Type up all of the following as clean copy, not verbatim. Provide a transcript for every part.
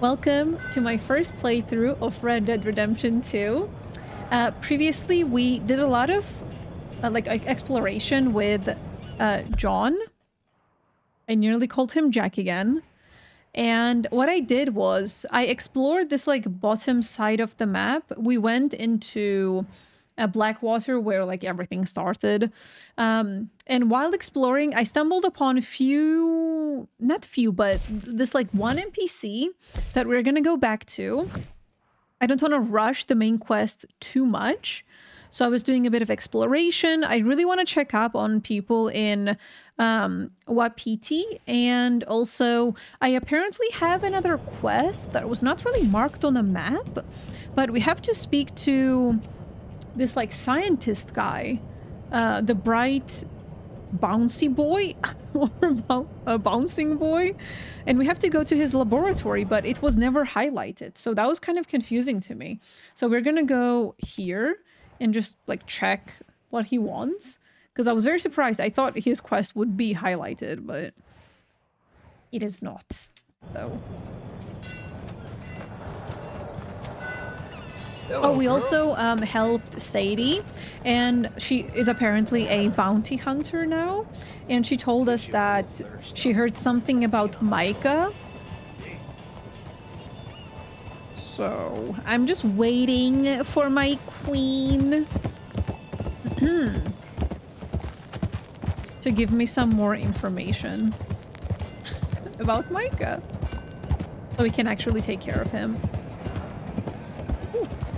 Welcome to my first playthrough of Red Dead Redemption 2. Previously, we did a lot of exploration with John. I nearly called him Jack again. And what I did was I explored this bottom side of the map. We went into Blackwater, where everything started. And while exploring, I stumbled upon one NPC that we're gonna go back to. I don't want to rush the main quest too much, so I was doing a bit of exploration. I really want to check up on people in Wapiti, and also I apparently have another quest that was not really marked on the map, but we have to speak to this scientist guy, the bright bouncy boy or a bouncing boy, and we have to go to his laboratory, but it was never highlighted, so that was kind of confusing to me. So we're gonna go here and just check what he wants, because I was very surprised. I thought his quest would be highlighted, but it is not. So oh, we also helped Sadie, and she is apparently a bounty hunter now, and she told us that she heard something about Micah. So I'm just waiting for my queen to give me some more information about Micah, so we can actually take care of him.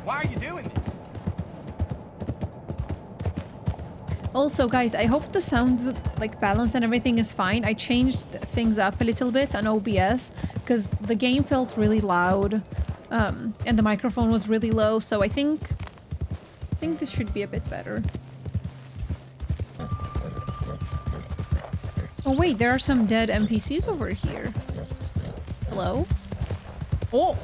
Why are you doing this? Also, guys, I hope the sound balance and everything is fine. I changed things up a little bit on OBS because the game felt really loud, and the microphone was really low. So I think this should be a bit better. Oh wait, there are some dead NPCs over here. Hello? Oh.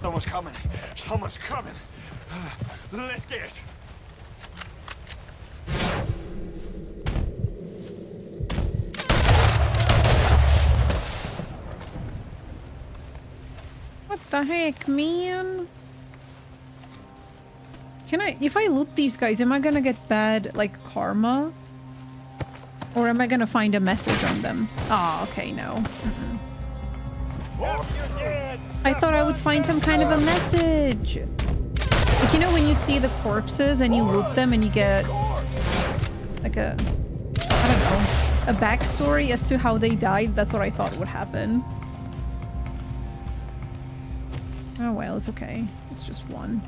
Someone's coming. Someone's coming. Let's get it. What the heck, man? If I loot these guys, am I gonna get bad, karma? Or am I gonna find a message on them? Ah, oh, okay, no. I thought I would find some kind of a message. When you see the corpses and you loot them and you get a backstory as to how they died, that's what I thought would happen. Oh well, it's okay. It's just one.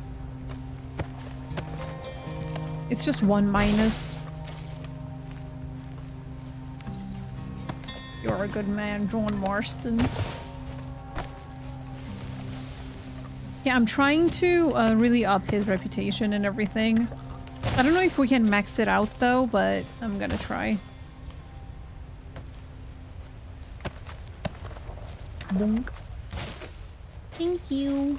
It's just one minus. You're a good man, John Marston. Yeah, I'm trying to really up his reputation and everything. I don't know if we can max it out though, but I'm gonna try. Bonk. Thank you.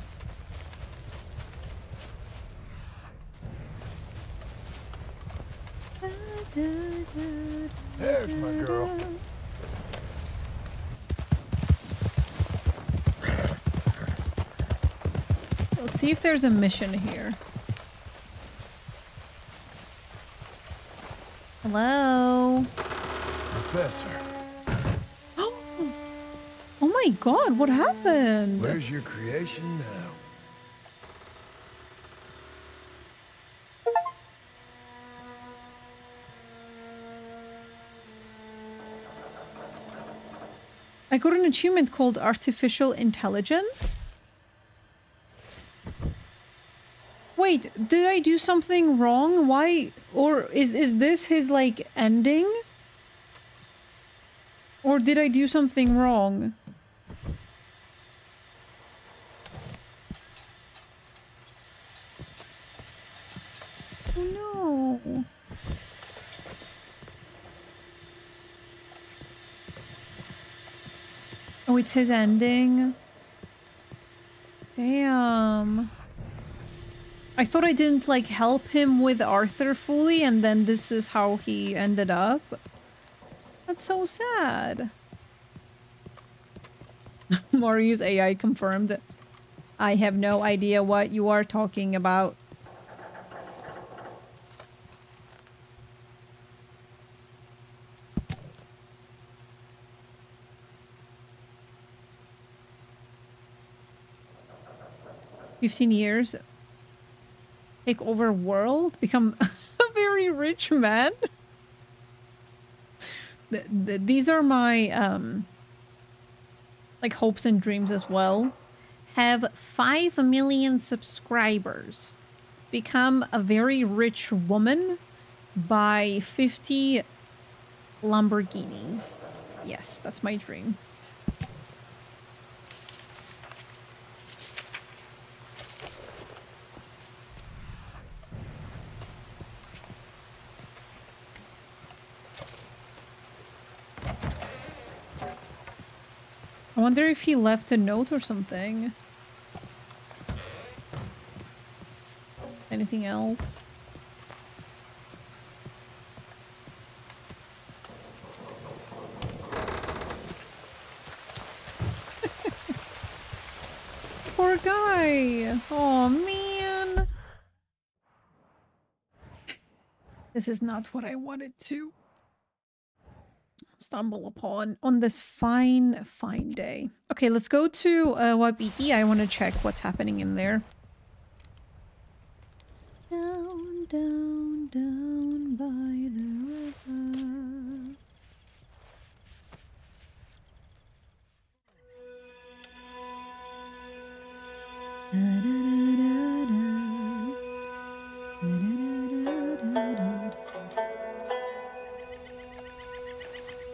There's my girl. Let's see if there's a mission here. Hello? Professor. Oh! Oh my god, what happened? Where's your creation now? I got an achievement called Artificial Intelligence. Wait, did I do something wrong? Why? Or is this his, ending? Or did I do something wrong? Oh no. Oh, it's his ending. Damn. I thought I didn't help him with Arthur fully, and then this is how he ended up. That's so sad. Maurice AI confirmed. I have no idea what you are talking about. "15 years, take over world, become a very rich man." These are my like hopes and dreams as well. Have 5 million subscribers, become a very rich woman, buy 50 Lamborghinis. Yes, that's my dream. I wonder if he left a note or something. Anything else? Poor guy! Oh man! This is not what I wanted to stumble upon on this fine, fine day. Okay, let's go to Wapiti. I want to check what's happening in there. Down, down, down by the river. Da, da, da.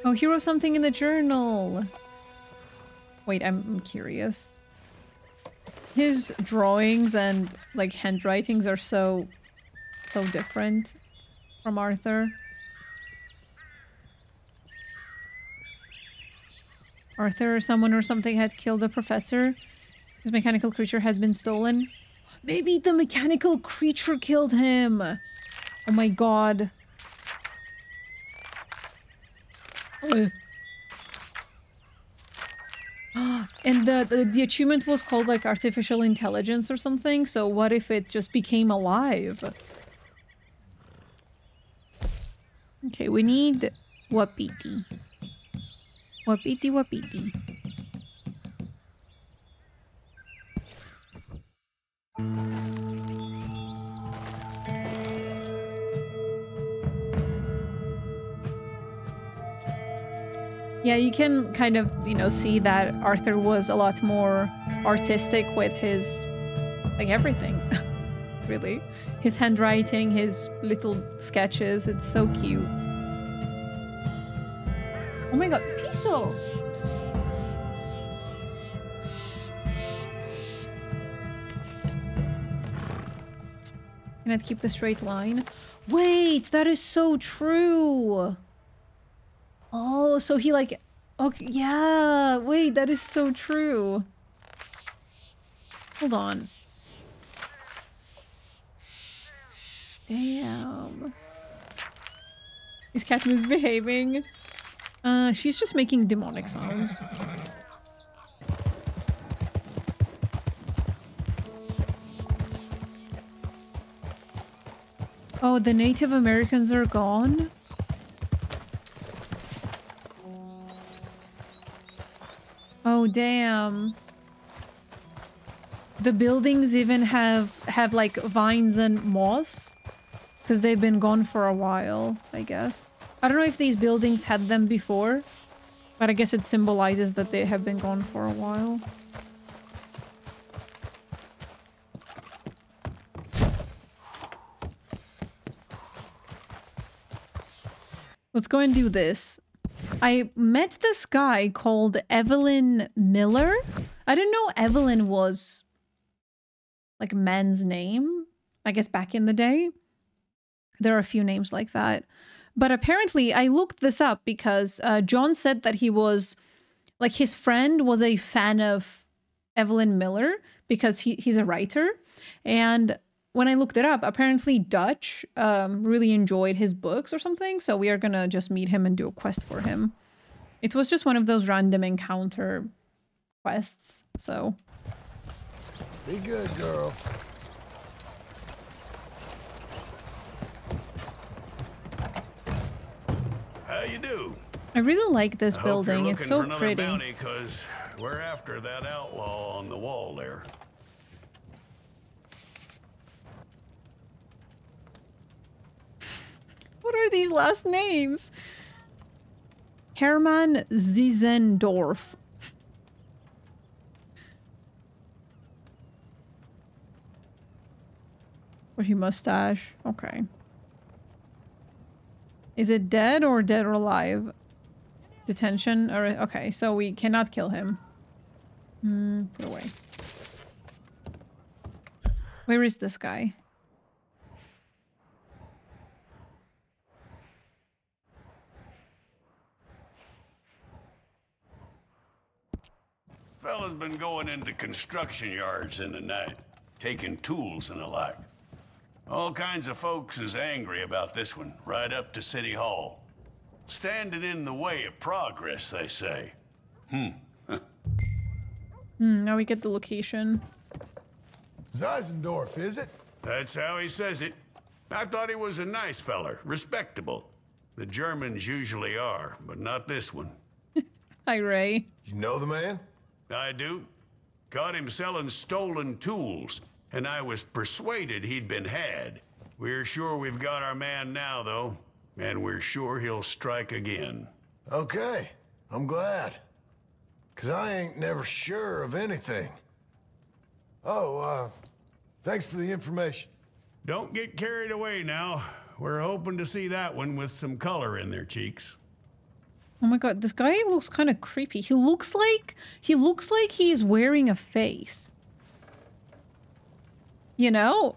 Oh, he wrote something in the journal. Wait, I'm curious. His drawings and like handwritings are so different from Arthur. Arthur or someone or something had killed the professor. His mechanical creature had been stolen. Maybe the mechanical creature killed him. Oh my god. And the achievement was called like artificial intelligence or something, so what if it just became alive? Okay, we need Wapiti. Wapiti, Wapiti. Yeah, you can kind of, you know, see that Arthur was a lot more artistic with his, like, everything, really. His handwriting, his little sketches, it's so cute. Oh my god, Piso! Psst, psst. Cannot keep the straight line. Wait, that is so true! Oh, so he like... Okay, yeah, wait, that is so true. Hold on. Damn. Is cat misbehaving? She's just making demonic sounds. Oh, the Native Americans are gone? Oh, damn. The buildings even have like vines and moss because they've been gone for a while, I guess. I don't know if these buildings had them before, but I guess it symbolizes that they have been gone for a while. Let's go and do this. I met this guy called Evelyn Miller. I didn't know Evelyn was like a man's name. I guess back in the day, there are a few names like that. But apparently I looked this up because John said that he was like his friend was a fan of Evelyn Miller because he's a writer. And when I looked it up, apparently Dutch really enjoyed his books or something. So we are going to just meet him and do a quest for him. It was just one of those random encounter quests, so. Be good, girl. How you do? I really like this building. It's so pretty. Because we're after that outlaw on the wall there. What are these last names? Hermann Zeisendorf. With your mustache. Okay. Is it dead or dead or alive? Detention? Or, okay, so we cannot kill him. Put away. Where is this guy? Fella's been going into construction yards in the night, taking tools and the like. All kinds of folks is angry about this one, right up to City Hall. Standing in the way of progress, they say. Now we get the location. Zeisendorf, is it? That's how he says it. I thought he was a nice feller, respectable. The Germans usually are, but not this one. Hi, Ray. You know the man? I do. Caught him selling stolen tools. And I was persuaded he'd been had. We're sure we've got our man now, though. And we're sure he'll strike again. Okay. I'm glad. 'Cause I ain't never sure of anything. Oh, thanks for the information. Don't get carried away now. We're hoping to see that one with some color in their cheeks. Oh my god, this guy looks kind of creepy. He looks like he is wearing a face. You know?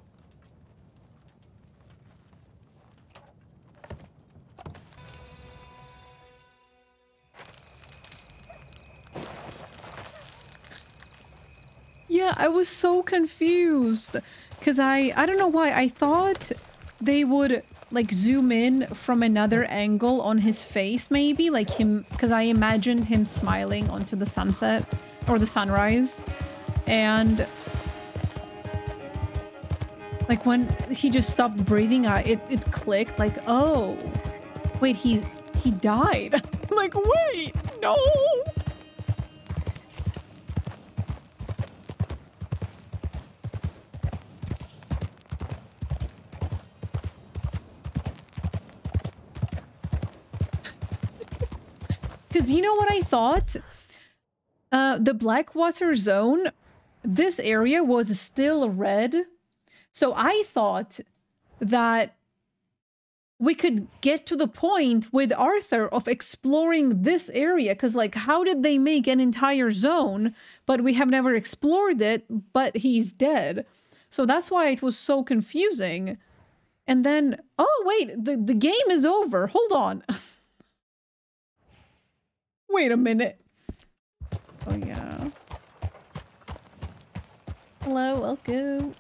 Yeah, I was so confused. 'Cause I don't know why. I thought they would, like, zoom in from another angle on his face, maybe. Like him, 'cause I imagined him smiling onto the sunset or the sunrise. And... like when he just stopped breathing, it clicked. Like, oh, wait, he died. I'm like, wait, no. Because you know what I thought? The Blackwater zone, this area was still red. So I thought that we could get to the point with Arthur of exploring this area, because, like, how did they make an entire zone, but we have never explored it, but he's dead? So that's why it was so confusing. And then, oh, wait, the game is over. Hold on. Wait a minute. Oh, yeah. Hello, welcome.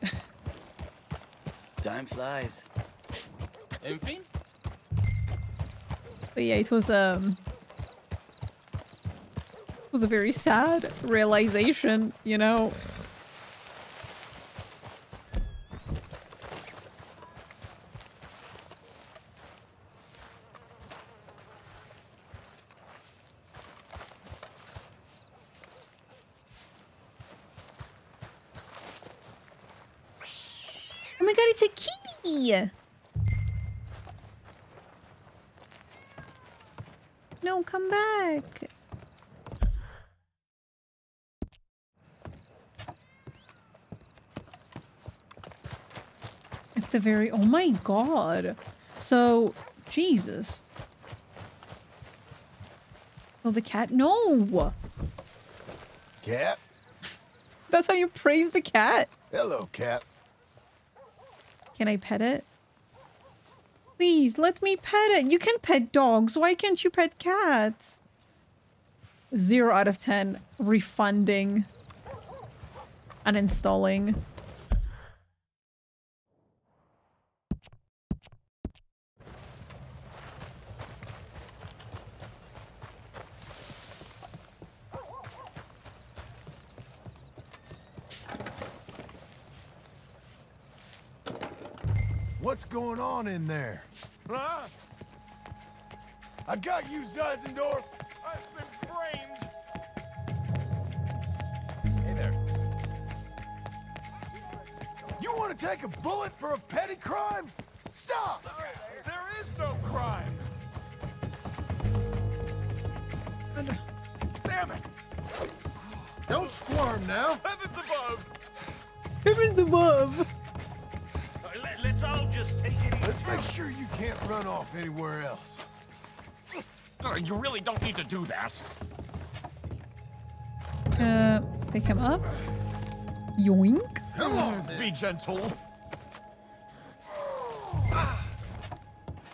Time flies. But yeah, it was a very sad realization, you know. Oh my god, it's a kitty! No, come back! At the very... oh my god! So... Jesus. Oh, the cat? No! Cat? That's how you praise the cat? Hello, cat. Can I pet it? Please, let me pet it. You can pet dogs. Why can't you pet cats? 0 out of 10. Refunding. Uninstalling. What's going on in there? Huh? I got you, Zeisendorf! I've been framed! Hey there. You want to take a bullet for a petty crime? Stop! There is no crime! Damn it! Don't squirm now! Heavens above! Heavens above! Let's all just take it easy. Let's make sure you can't run off anywhere else. You really don't need to do that. Pick him up. Yoink. Come on, be gentle.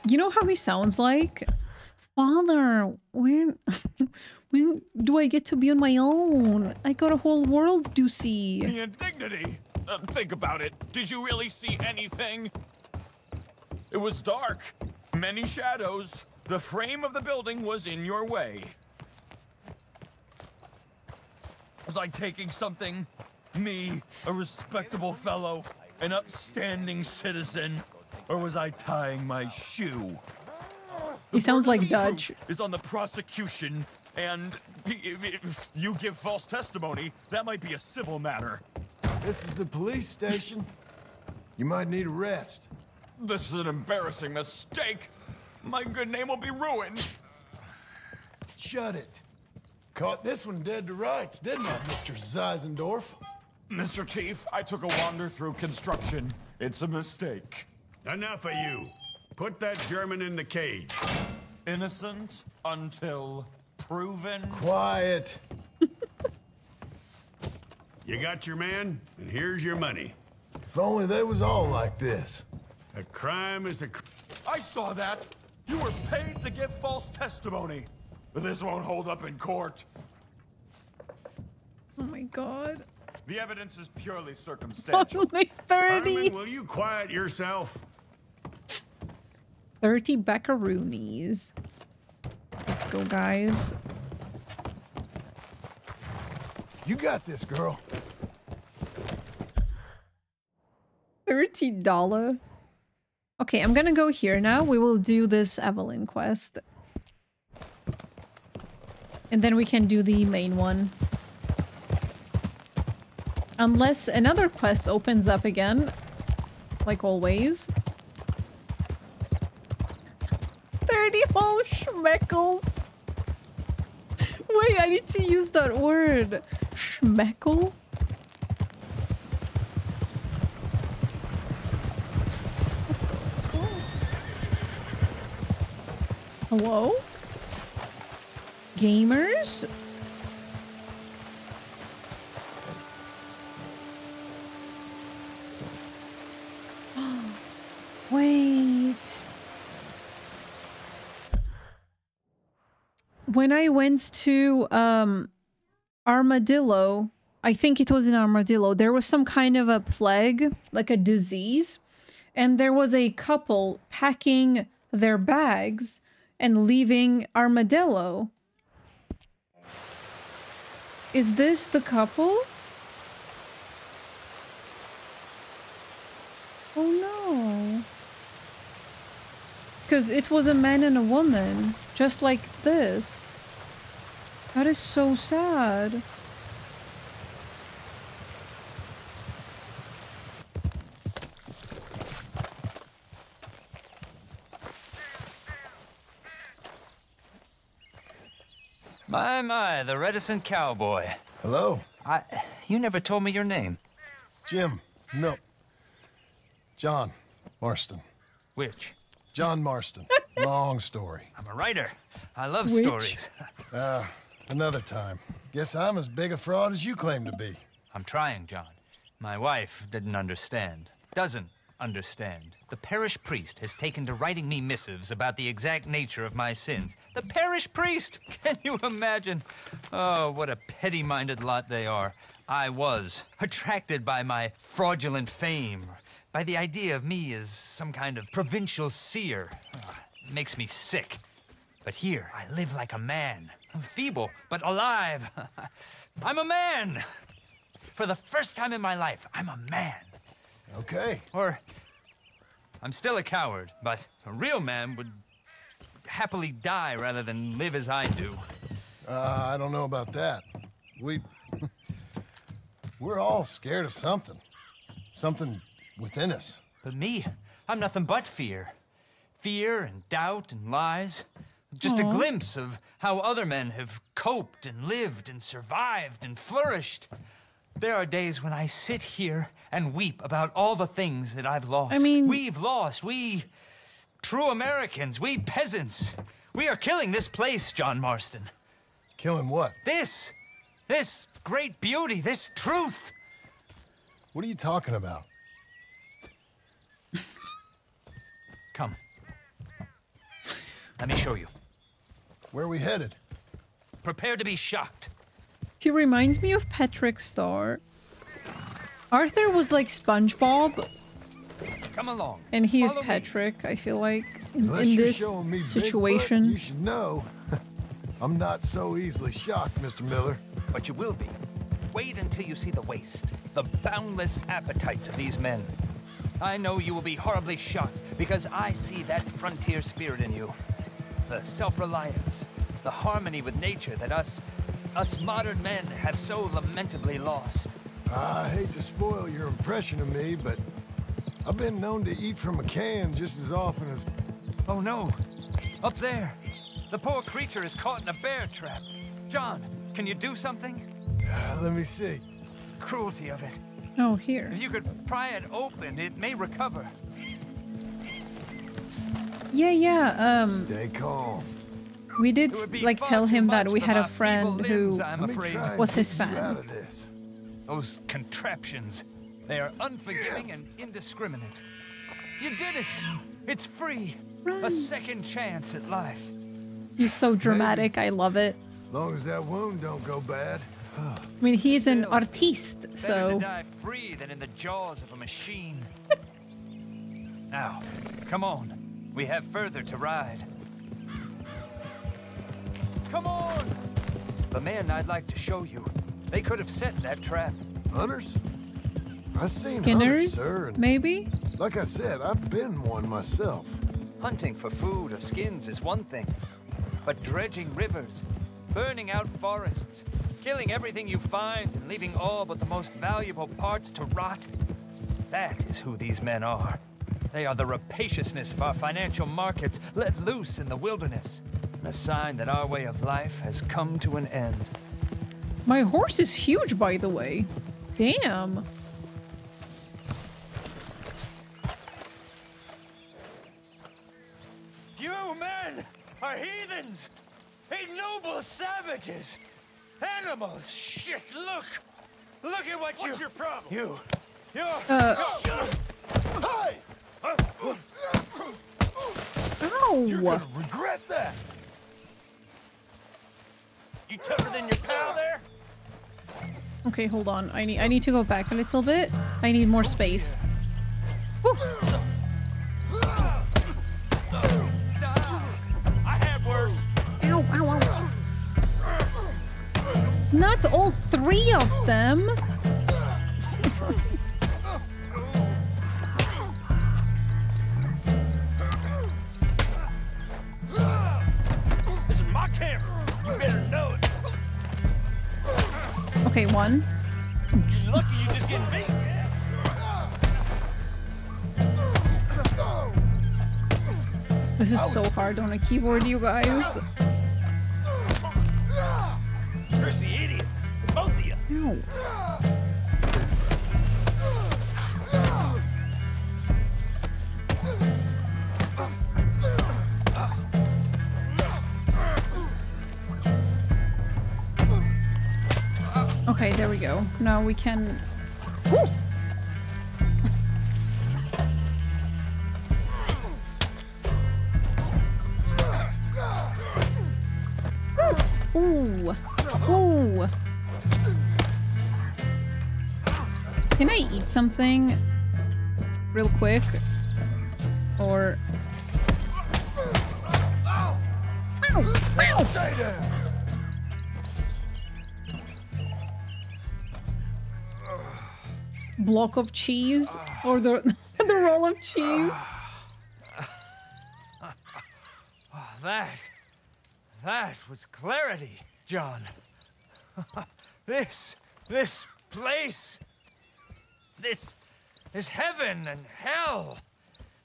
You know how he sounds like? Father, when do I get to be on my own? I got a whole world to see. The indignity. Think about it. Did you really see anything? It was dark. Many shadows. The frame of the building was in your way. It was like taking something, me, a respectable fellow, an upstanding citizen, or was I tying my shoe? He sounds like Dutch. Is on the prosecution, and if you give false testimony, that might be a civil matter. This is the police station. You might need a rest. This is an embarrassing mistake. My good name will be ruined. Shut it. Caught this one dead to rights, didn't I, Mr. Zeisendorf? Mr. Chief, I took a wander through construction. It's a mistake. Enough of you. Put that German in the cage. Innocent until proven. Quiet. You got your man, and here's your money. If only they was all like this. A crime is a crime. I saw that. You were paid to give false testimony. This won't hold up in court. Oh my God. The evidence is purely circumstantial. Only 30. Herman, will you quiet yourself? 30 buckaroonies. Let's go, guys. You got this, girl. $30. Okay, I'm gonna go here now. We will do this Evelyn quest. And then we can do the main one. Unless another quest opens up again. Like always. 30 whole schmeckles! Wait, I need to use that word. Schmeckle? Hello? Gamers? Wait. When I went to Armadillo, I think it was in Armadillo, there was some kind of a plague, like a disease, and there was a couple packing their bags and leaving Armadillo. Is this the couple? Oh no. Because it was a man and a woman, just like this. That is so sad. My, the reticent cowboy. Hello. You never told me your name. Jim. No. John Marston. Which? John Marston. Long story. I'm a writer. I love Which? Stories. Another time. Guess I'm as big a fraud as you claim to be. I'm trying, John. My wife didn't understand. Doesn't understand. The parish priest has taken to writing me missives about the exact nature of my sins. The parish priest! Can you imagine? Oh, what a petty-minded lot they are. I was attracted by my fraudulent fame, by the idea of me as some kind of provincial seer. Oh, it makes me sick. But here, I live like a man. I'm feeble, but alive. I'm a man! For the first time in my life, I'm a man. Okay. Or I'm still a coward, but a real man would happily die rather than live as I do. I don't know about that. We're all scared of something. Something within us. But me, I'm nothing but fear. Fear and doubt and lies. Just a glimpse of how other men have coped and lived and survived and flourished. There are days when I sit here and weep about all the things that I've lost. I mean... We've lost. We true Americans. We peasants. We are killing this place, John Marston. Killing what? This. This great beauty. This truth. What are you talking about? Come. Let me show you. Where are we headed? Prepare to be shocked. He reminds me of Patrick Star. Arthur was like SpongeBob. Come along. And he is Patrick, I feel like, in this situation. You should know. I'm not so easily shocked, Mr. Miller. But you will be. Wait until you see the waste, the boundless appetites of these men. I know you will be horribly shocked because I see that frontier spirit in you. The self-reliance, the harmony with nature that us modern men have so lamentably lost. I hate to spoil your impression of me, but I've been known to eat from a can just as often as... Oh no, up there. The poor creature is caught in a bear trap. John, can you do something? Let me see. Cruelty of it. Oh, here. If you could pry it open, it may recover. Yeah. Stay calm. We did like tell him that we had a friend who was his fan. Those contraptions, they are unforgiving and indiscriminate. You did it. It's free. Run. A second chance at life. He's so dramatic. Maybe. I love it. As long as that wound don't go bad. I mean, he's an artiste, so... Better to die free than in the jaws of a machine. Now, come on. We have further to ride. Come on! The men I'd like to show you. They could have set that trap. Hunters? I've seen Skinners, hunters, sir, and maybe? Like I said, I've been one myself. Hunting for food or skins is one thing. But dredging rivers, burning out forests... Killing everything you find and leaving all but the most valuable parts to rot. That is who these men are. They are the rapaciousness of our financial markets let loose in the wilderness. And a sign that our way of life has come to an end. My horse is huge, by the way. Damn. You men are heathens! Ignoble savages! Animals! Shit, look! Look at what What's your problem? Hey! Ow! You're gonna regret that! You tougher than your pal there? Okay, hold on. I need to go back a little bit. I need more space. Woo! I had worse! Ow! Not all three of them. This is my camp. You better know it. Okay, one. You're lucky you just get me. This is so hard on a keyboard, you guys. Mercy idiots, both of you. No. Okay, there we go. Now we can. Ooh. Ooh. Can I eat something real quick? Or... Ow. Ow. Ow. Stay there. Block of cheese? Or the roll of cheese? That was clarity, John. This place, this heaven and hell,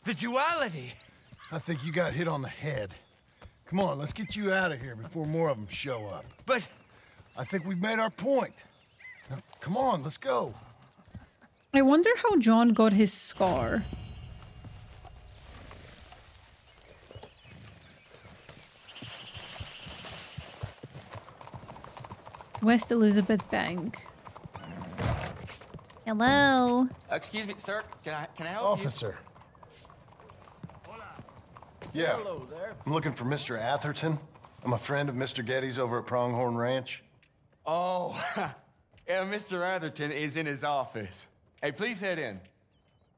the duality. I think you got hit on the head. Come on, let's get you out of here before more of them show up. But... I think we've made our point. Now, come on, let's go. I wonder how John got his scar. West Elizabeth Bank. Hello. Excuse me, sir. Can I help Officer. You? Yeah. Hello there. I'm looking for Mr. Atherton. I'm a friend of Mr. Getty's over at Pronghorn Ranch. Oh, yeah, Mr. Atherton is in his office. Hey, please head in.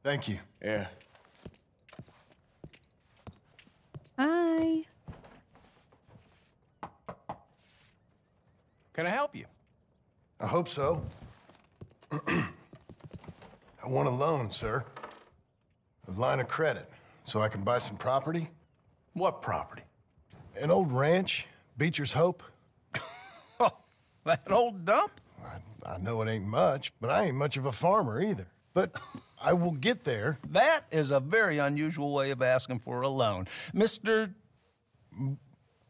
Thank you. Yeah. Hi. Can I help you? I hope so. I want a loan, sir. A line of credit, so I can buy some property. What property? An old ranch, Beecher's Hope. Oh, that old dump? I know it ain't much, but I ain't much of a farmer either. But I will get there. That is a very unusual way of asking for a loan. Mr.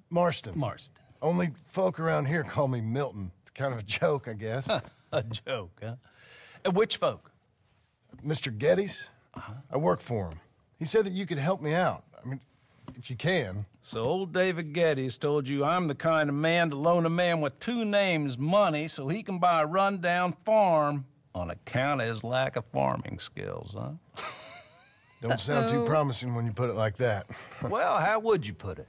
Marston. Marston. Only folk around here call me Milton. It's kind of a joke, I guess. A joke, huh? Which folk? Mr. Getty's. Uh-huh. I work for him. He said that you could help me out. I mean, if you can. So old David Getty's told you I'm the kind of man to loan a man with two names money so he can buy a rundown farm on account of his lack of farming skills, huh? Don't sound too promising when you put it like that. Well, how would you put it?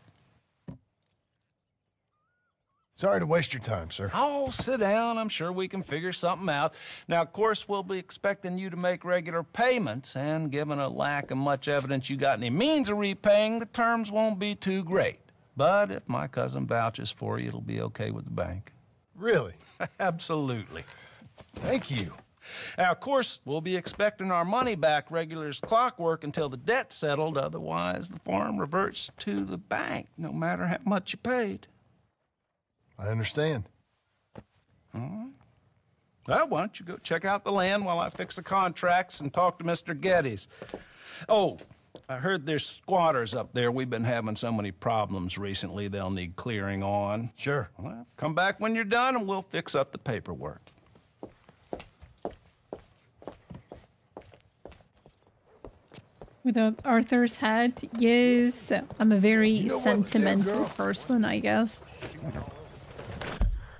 Sorry to waste your time, sir. Oh, sit down. I'm sure we can figure something out. Now, of course, we'll be expecting you to make regular payments, and given a lack of much evidence you got any means of repaying, the terms won't be too great. But if my cousin vouches for you, it'll be okay with the bank. Really? Absolutely. Thank you. Now, of course, we'll be expecting our money back regular as clockwork until the debt's settled. Otherwise, the farm reverts to the bank, no matter how much you paid. I understand. All right. Well, why don't you go check out the land while I fix the contracts and talk to Mr. Getty's. Oh, I heard there's squatters up there. We've been having so many problems recently, they'll need clearing on. Sure. Well, come back when you're done and we'll fix up the paperwork. Without Arthur's hat, yes. I'm a very sentimental person, I guess.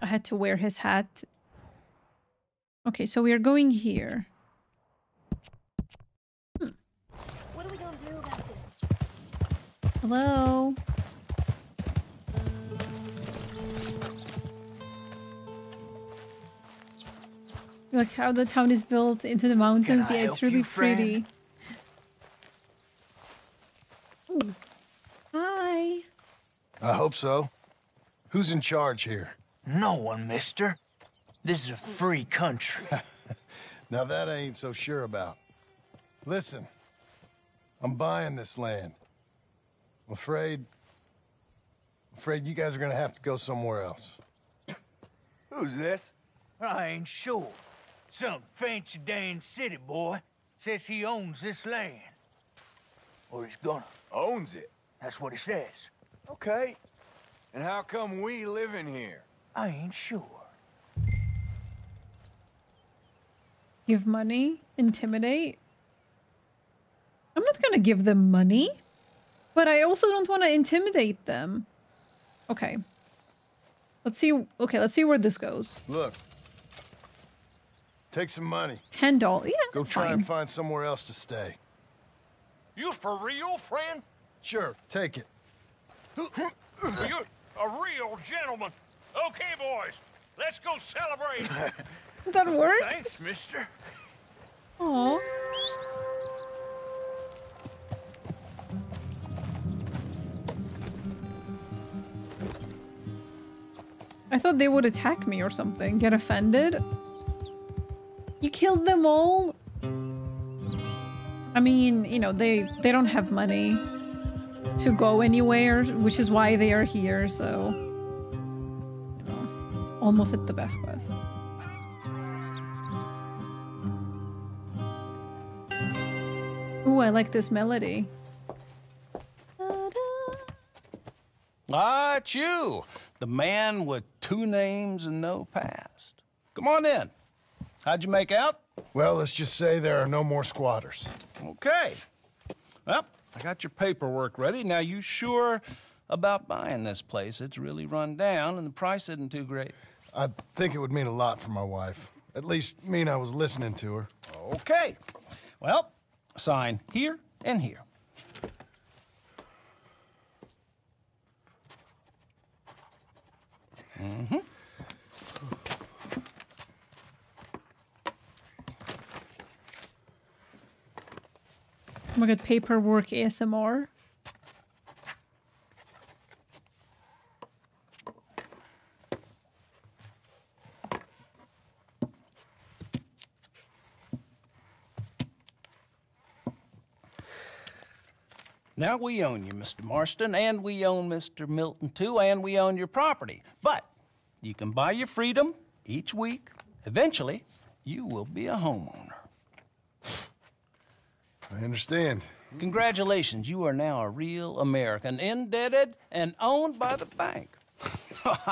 I had to wear his hat. Okay, so we are going here. What are we gonna do about this? Hello? Look how the town is built into the mountains. Yeah, it's really pretty. Ooh. Hi. I hope so. Who's in charge here? No one, mister. This is a free country. Now that I ain't so sure about. Listen, I'm buying this land. I'm afraid you guys are gonna have to go somewhere else. Who's this? I ain't sure. Some fancy Dan city boy says he owns this land. Or he's gonna. Owns it? That's what he says. Okay. And how come we live in here? I ain't sure. Give money? Intimidate? I'm not gonna give them money. But I also don't want to intimidate them. Okay. Let's see. Okay, let's see where this goes. Look. Take some money. $10. Yeah, go try and find somewhere else to stay. You for real, friend? Sure, take it. You're a real gentleman. Okay, boys, let's go celebrate. That worked? Thanks, mister. Aw. I thought they would attack me or something, get offended. You killed them all? I mean, you know, they don't have money. to go anywhere, which is why they are here, so... You know, almost at the best was. Ooh, I like this melody. Ah, it's you! The man with two names and no past. Come on in. How'd you make out? Well, let's just say there are no more squatters. Okay. Well, I got your paperwork ready. Now, you sure about buying this place? It's really run down, and the price isn't too great. I think it would mean a lot for my wife. At least mean I was listening to her. Okay. Well, sign here and here. Mm-hmm. Oh my god, paperwork ASMR. Now we own you, Mr. Marston, and we own Mr. Milton, too, and we own your property. But you can buy your freedom each week. Eventually, you will be a homeowner. I understand. Congratulations, you are now a real American, indebted and owned by the bank.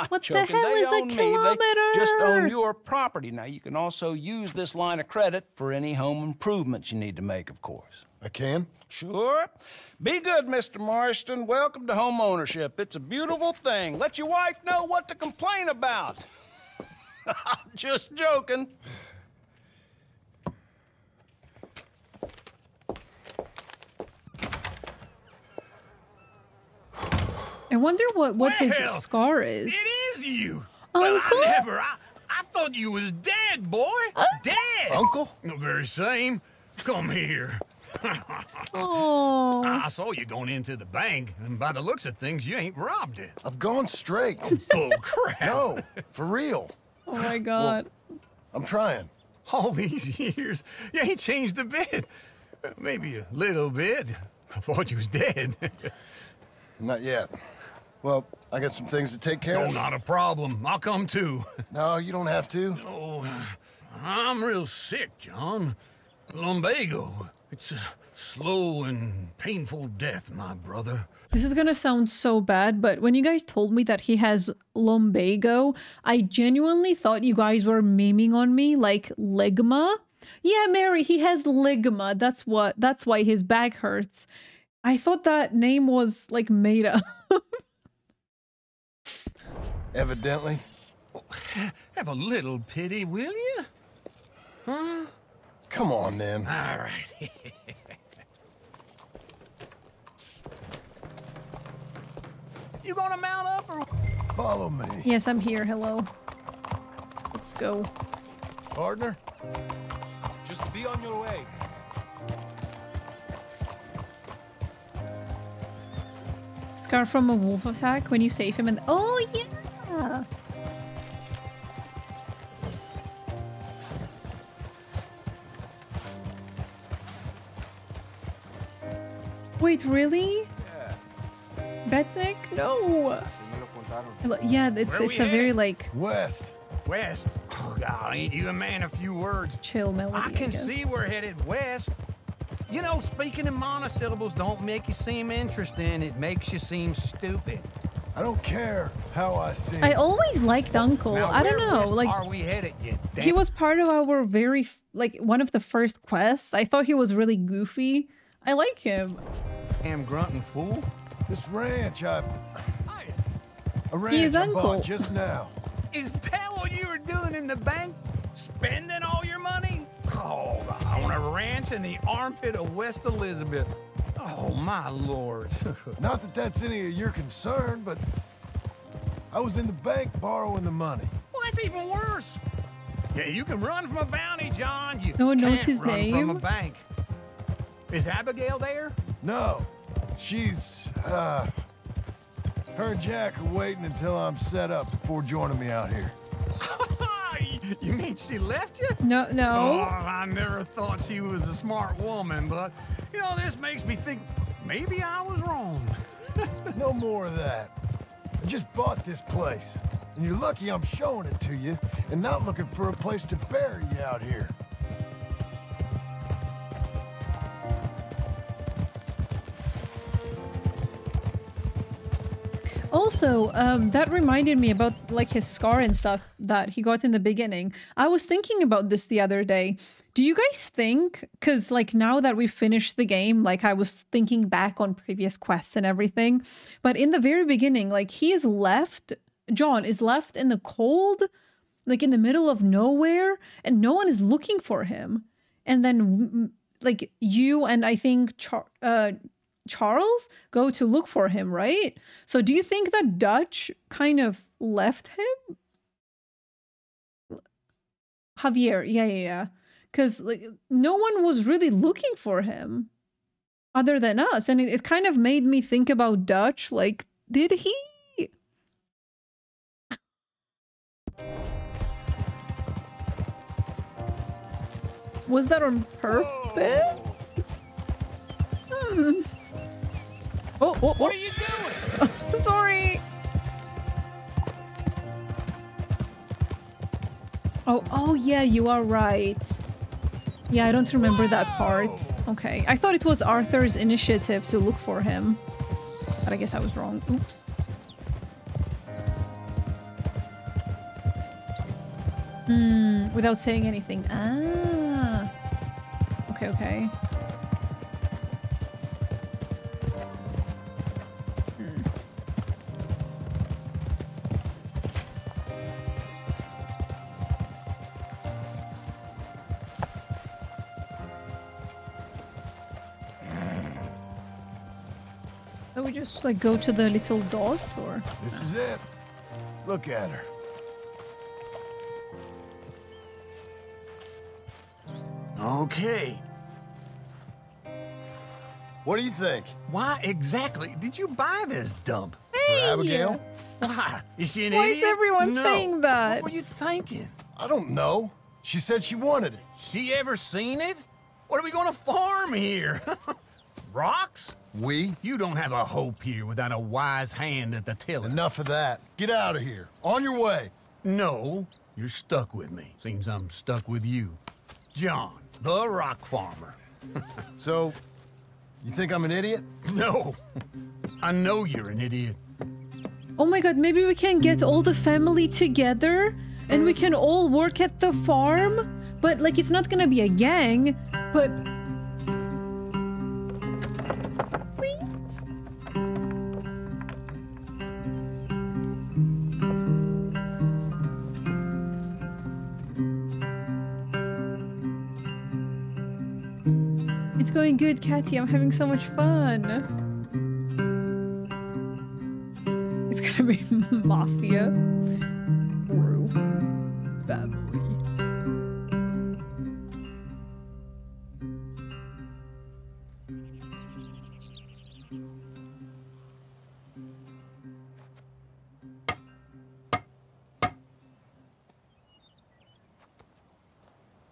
What the hell is a kilometer? They just own your property. Now, you can also use this line of credit for any home improvements you need to make, of course. I can? Sure. Be good, Mr. Marston. Welcome to home ownership. It's a beautiful thing. Let your wife know what to complain about. I'm just joking. I wonder what his scar is. It is you! Uncle? Well, I thought you was dead, boy. Dead! Uncle? The very same. Come here. Oh. I saw you going into the bank, and by the looks of things, you ain't robbed it. I've gone straight. Oh, crap. No, for real. Oh, my God. Well, I'm trying. All these years, you ain't changed a bit. Maybe a little bit. I thought you was dead. Not yet. Well, I got some things to take care of. No, not a problem. I'll come too. No, you don't have to. No, I'm real sick, John. Lumbago. It's a slow and painful death, my brother. This is gonna sound so bad, but when you guys told me that he has lumbago, I genuinely thought you guys were memeing on me, like legma. Yeah, Mary, he has legma. That's why his back hurts. I thought that name was, like, made up. Evidently. Have a little pity, will you? Huh? Come on, then. All right. You gonna mount up or... Follow me. Yes, I'm here. Hello. Let's go. Partner? Just be on your way. Scar from a wolf attack when you save him and oh yeah! Wait, really? Yeah. Bedneck? No! Yeah, it's a very like... West! Oh God, ain't you a man of few words? Chill melody, I can see we're headed west. You know, speaking in monosyllables don't make you seem interesting. It makes you seem stupid. I don't care how I seem. I always liked Uncle. Now, I don't know. Like, are we headed yet? He was part of our very, like, one of the first quests. I thought he was really goofy. I like him. Damn grunting fool. This ranch, I bought just now. Is that what you were doing in the bank? Spending all your money? Oh, on a ranch in the armpit of West Elizabeth. Oh, my Lord. Not that that's any of your concern, but I was in the bank borrowing the money. Well, that's even worse. Yeah, you can run from a bounty, John. You no one knows his name. From a bank. Is Abigail there? No. She's, her and Jack are waiting until I'm set up before joining me out here. You mean she left you? No, no. Oh, I never thought she was a smart woman, but, you know, this makes me think maybe I was wrong. No more of that. I just bought this place, and you're lucky I'm showing it to you and not looking for a place to bury you out here. Also, that reminded me about like his scar and stuff that he got in the beginning. I was thinking about this the other day. Do you guys think, because like now that we finished the game, like I was thinking back on previous quests and everything, but in the very beginning, like he is left, John is left in the cold, like in the middle of nowhere, and no one is looking for him. And then like you and I think Charles go to look for him, right? So do you think that Dutch kind of left him? Javier, yeah. Because like, no one was really looking for him other than us. And it kind of made me think about Dutch. Like, did he? Was that on purpose? Oh. What are you doing? I'm sorry. Oh, yeah, you are right. Yeah, I don't remember that part. Okay, I thought it was Arthur's initiative to look for him. But I guess I was wrong. Oops. Without saying anything. Ah. Okay. Just like go to the little dots, or this is it. Look at her. Okay. What do you think? Why exactly did you buy this dump? Hey. For Abigail? Why? Is she an idiot? Why is everyone saying that? What were you thinking? I don't know. She said she wanted it. She ever seen it? What are we gonna farm here? Rocks? We? You don't have a hope here without a wise hand at the tiller. Enough of that. Get out of here. On your way. No, you're stuck with me. Seems I'm stuck with you. John, the rock farmer. So, you think I'm an idiot? No. I know you're an idiot. Oh my God, maybe we can get all the family together and we can all work at the farm? But like, it's not gonna be a gang, but... Going good, Katie. I'm having so much fun. It's gonna be mafia. Bro. Family.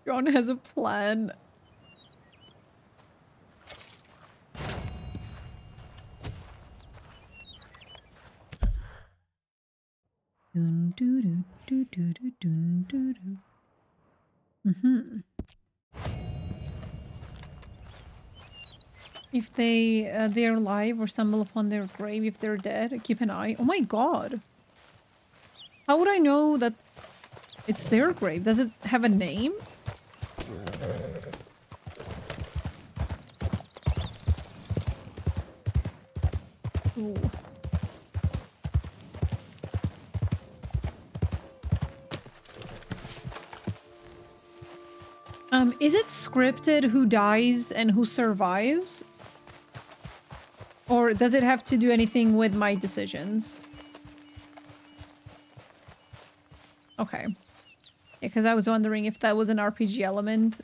John has a plan. If they're alive or stumble upon their grave, if they're dead, keep an eye. Oh my God! How would I know that it's their grave? Does it have a name? Ooh. Is it scripted who dies and who survives? Or does it have to do anything with my decisions? Okay. Yeah, because I was wondering if that was an RPG element.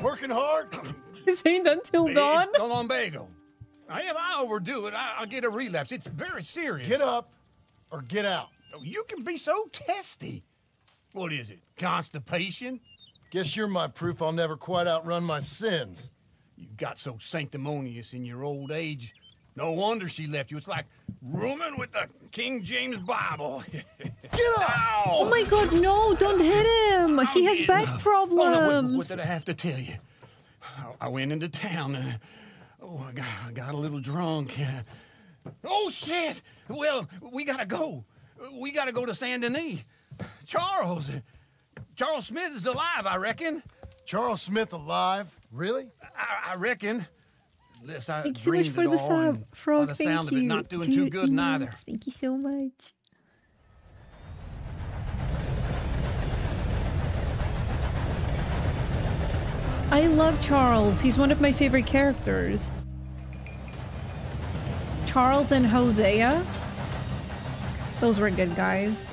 Working hard? This ain't until dawn? It's Golden Bagel. If I overdo it, I'll get a relapse. It's very serious. Get up or get out. You can be so testy. What is it? Constipation? Guess you're my proof I'll never quite outrun my sins. You got so sanctimonious in your old age. No wonder she left you. It's like rooming with the King James Bible. Get up! Ow! Oh my God, no, don't hit him. He has back problems. Oh, no, what did I have to tell you? I went into town. I got a little drunk. Oh, shit. Well, we got to go. We got to go to Saint-Denis. Charles Smith is alive, I reckon. Charles Smith alive? Really? I reckon. Unless I dreamed it all, and by the sound of it, not doing too good neither. Thank you so much. I love Charles. He's one of my favorite characters. Charles and Hosea. Those were good guys.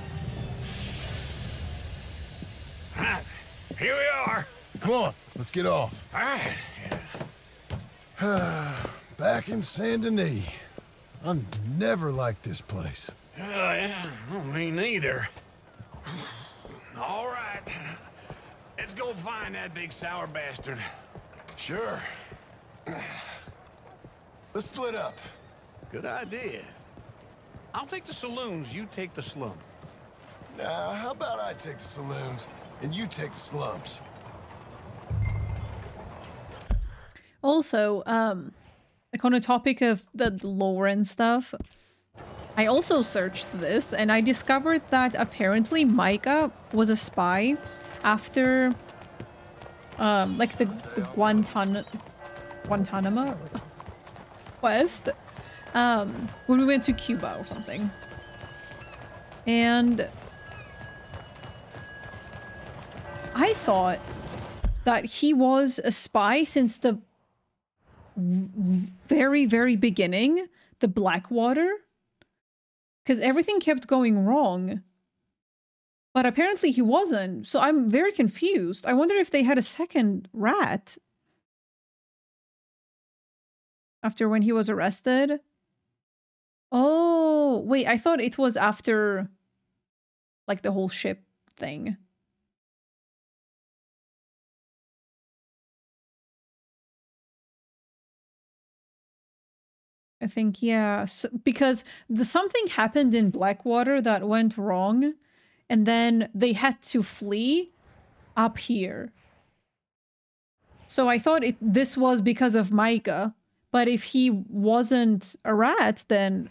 All right, here we are. Come on, let's get off. All right. Back in Saint-Denis. I never liked this place. Oh, yeah. Me neither. All right. Let's go find that big sour bastard. Sure. Let's split up. Good idea. I'll take the saloons, you take the slum. Nah, how about I take the saloons and you take the slums? Also, like on a topic of the lore and stuff, I also searched this and I discovered that apparently Micah was a spy after, like the Guantanamo quest, when we went to Cuba or something. And I thought that he was a spy since the very, very beginning, the Blackwater, because everything kept going wrong, but apparently he wasn't. So I'm very confused. I wonder if they had a second rat after when he was arrested. Oh, wait, I thought it was after like the whole ship thing. I think, yeah, so, because something happened in Blackwater that went wrong, and then they had to flee up here. So I thought this was because of Micah, but if he wasn't a rat, then...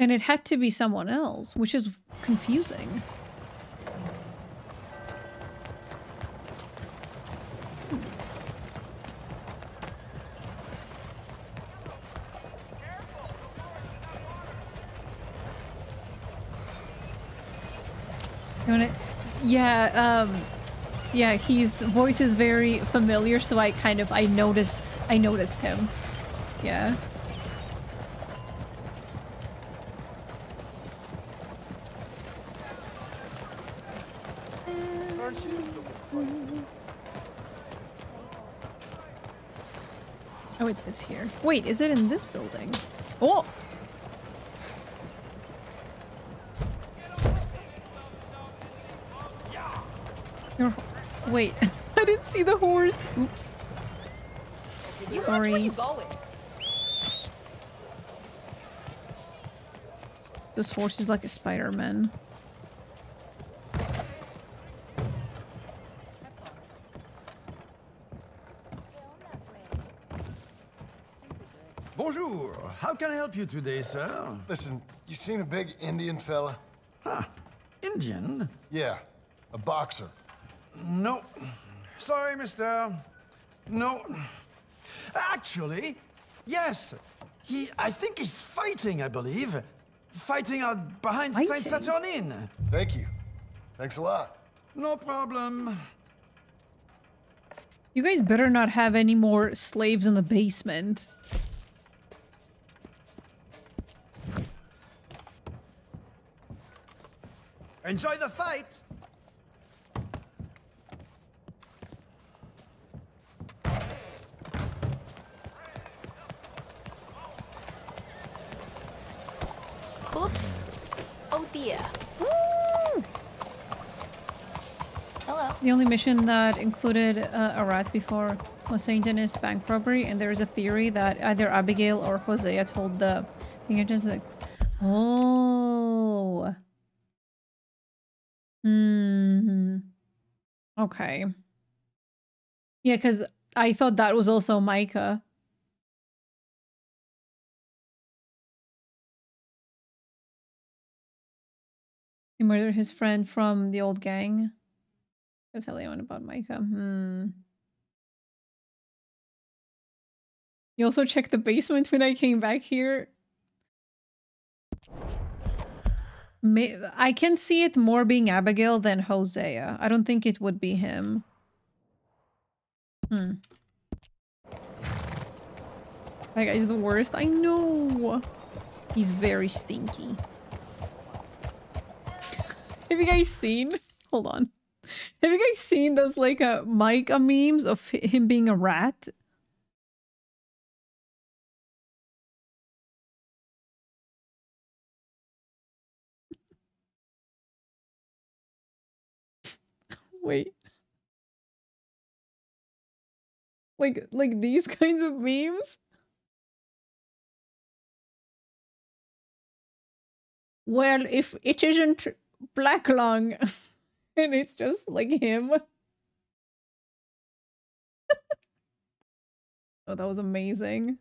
And it had to be someone else, which is confusing. Yeah, yeah, his voice is very familiar, so I noticed him. Yeah. Oh, it is here. Wait, is it in this building? Oh! Wait, I didn't see the horse. Oops. Sorry. Where you going? This horse is like a Spider-Man. Bonjour. How can I help you today, sir? Listen, you seen a big Indian fella? Huh. Indian? Yeah, a boxer. No. Sorry, mister. No. Actually, yes. I think he's fighting, I believe. Fighting out behind Saint Saturnin. Thank you. Thanks a lot. No problem. You guys better not have any more slaves in the basement. Enjoy the fight. Oops. Oh dear. Woo! The only mission that included a rat before was Saint-Denis bank robbery, and there is a theory that either Abigail or Hosea told the Pinkertons that... Oh... Hmm... Okay. Yeah, because I thought that was also Micah. He murdered his friend from the old gang. I'll tell anyone about Micah. You also checked the basement when I came back here. I can see it more being Abigail than Hosea. I don't think it would be him. That guy's the worst. I know. He's very stinky. Have you guys seen? Hold on. Have you guys seen those like Micah memes of him being a rat? Wait. Like these kinds of memes? Well, if it isn't Black Lung and it's just like him. Oh, that was amazing.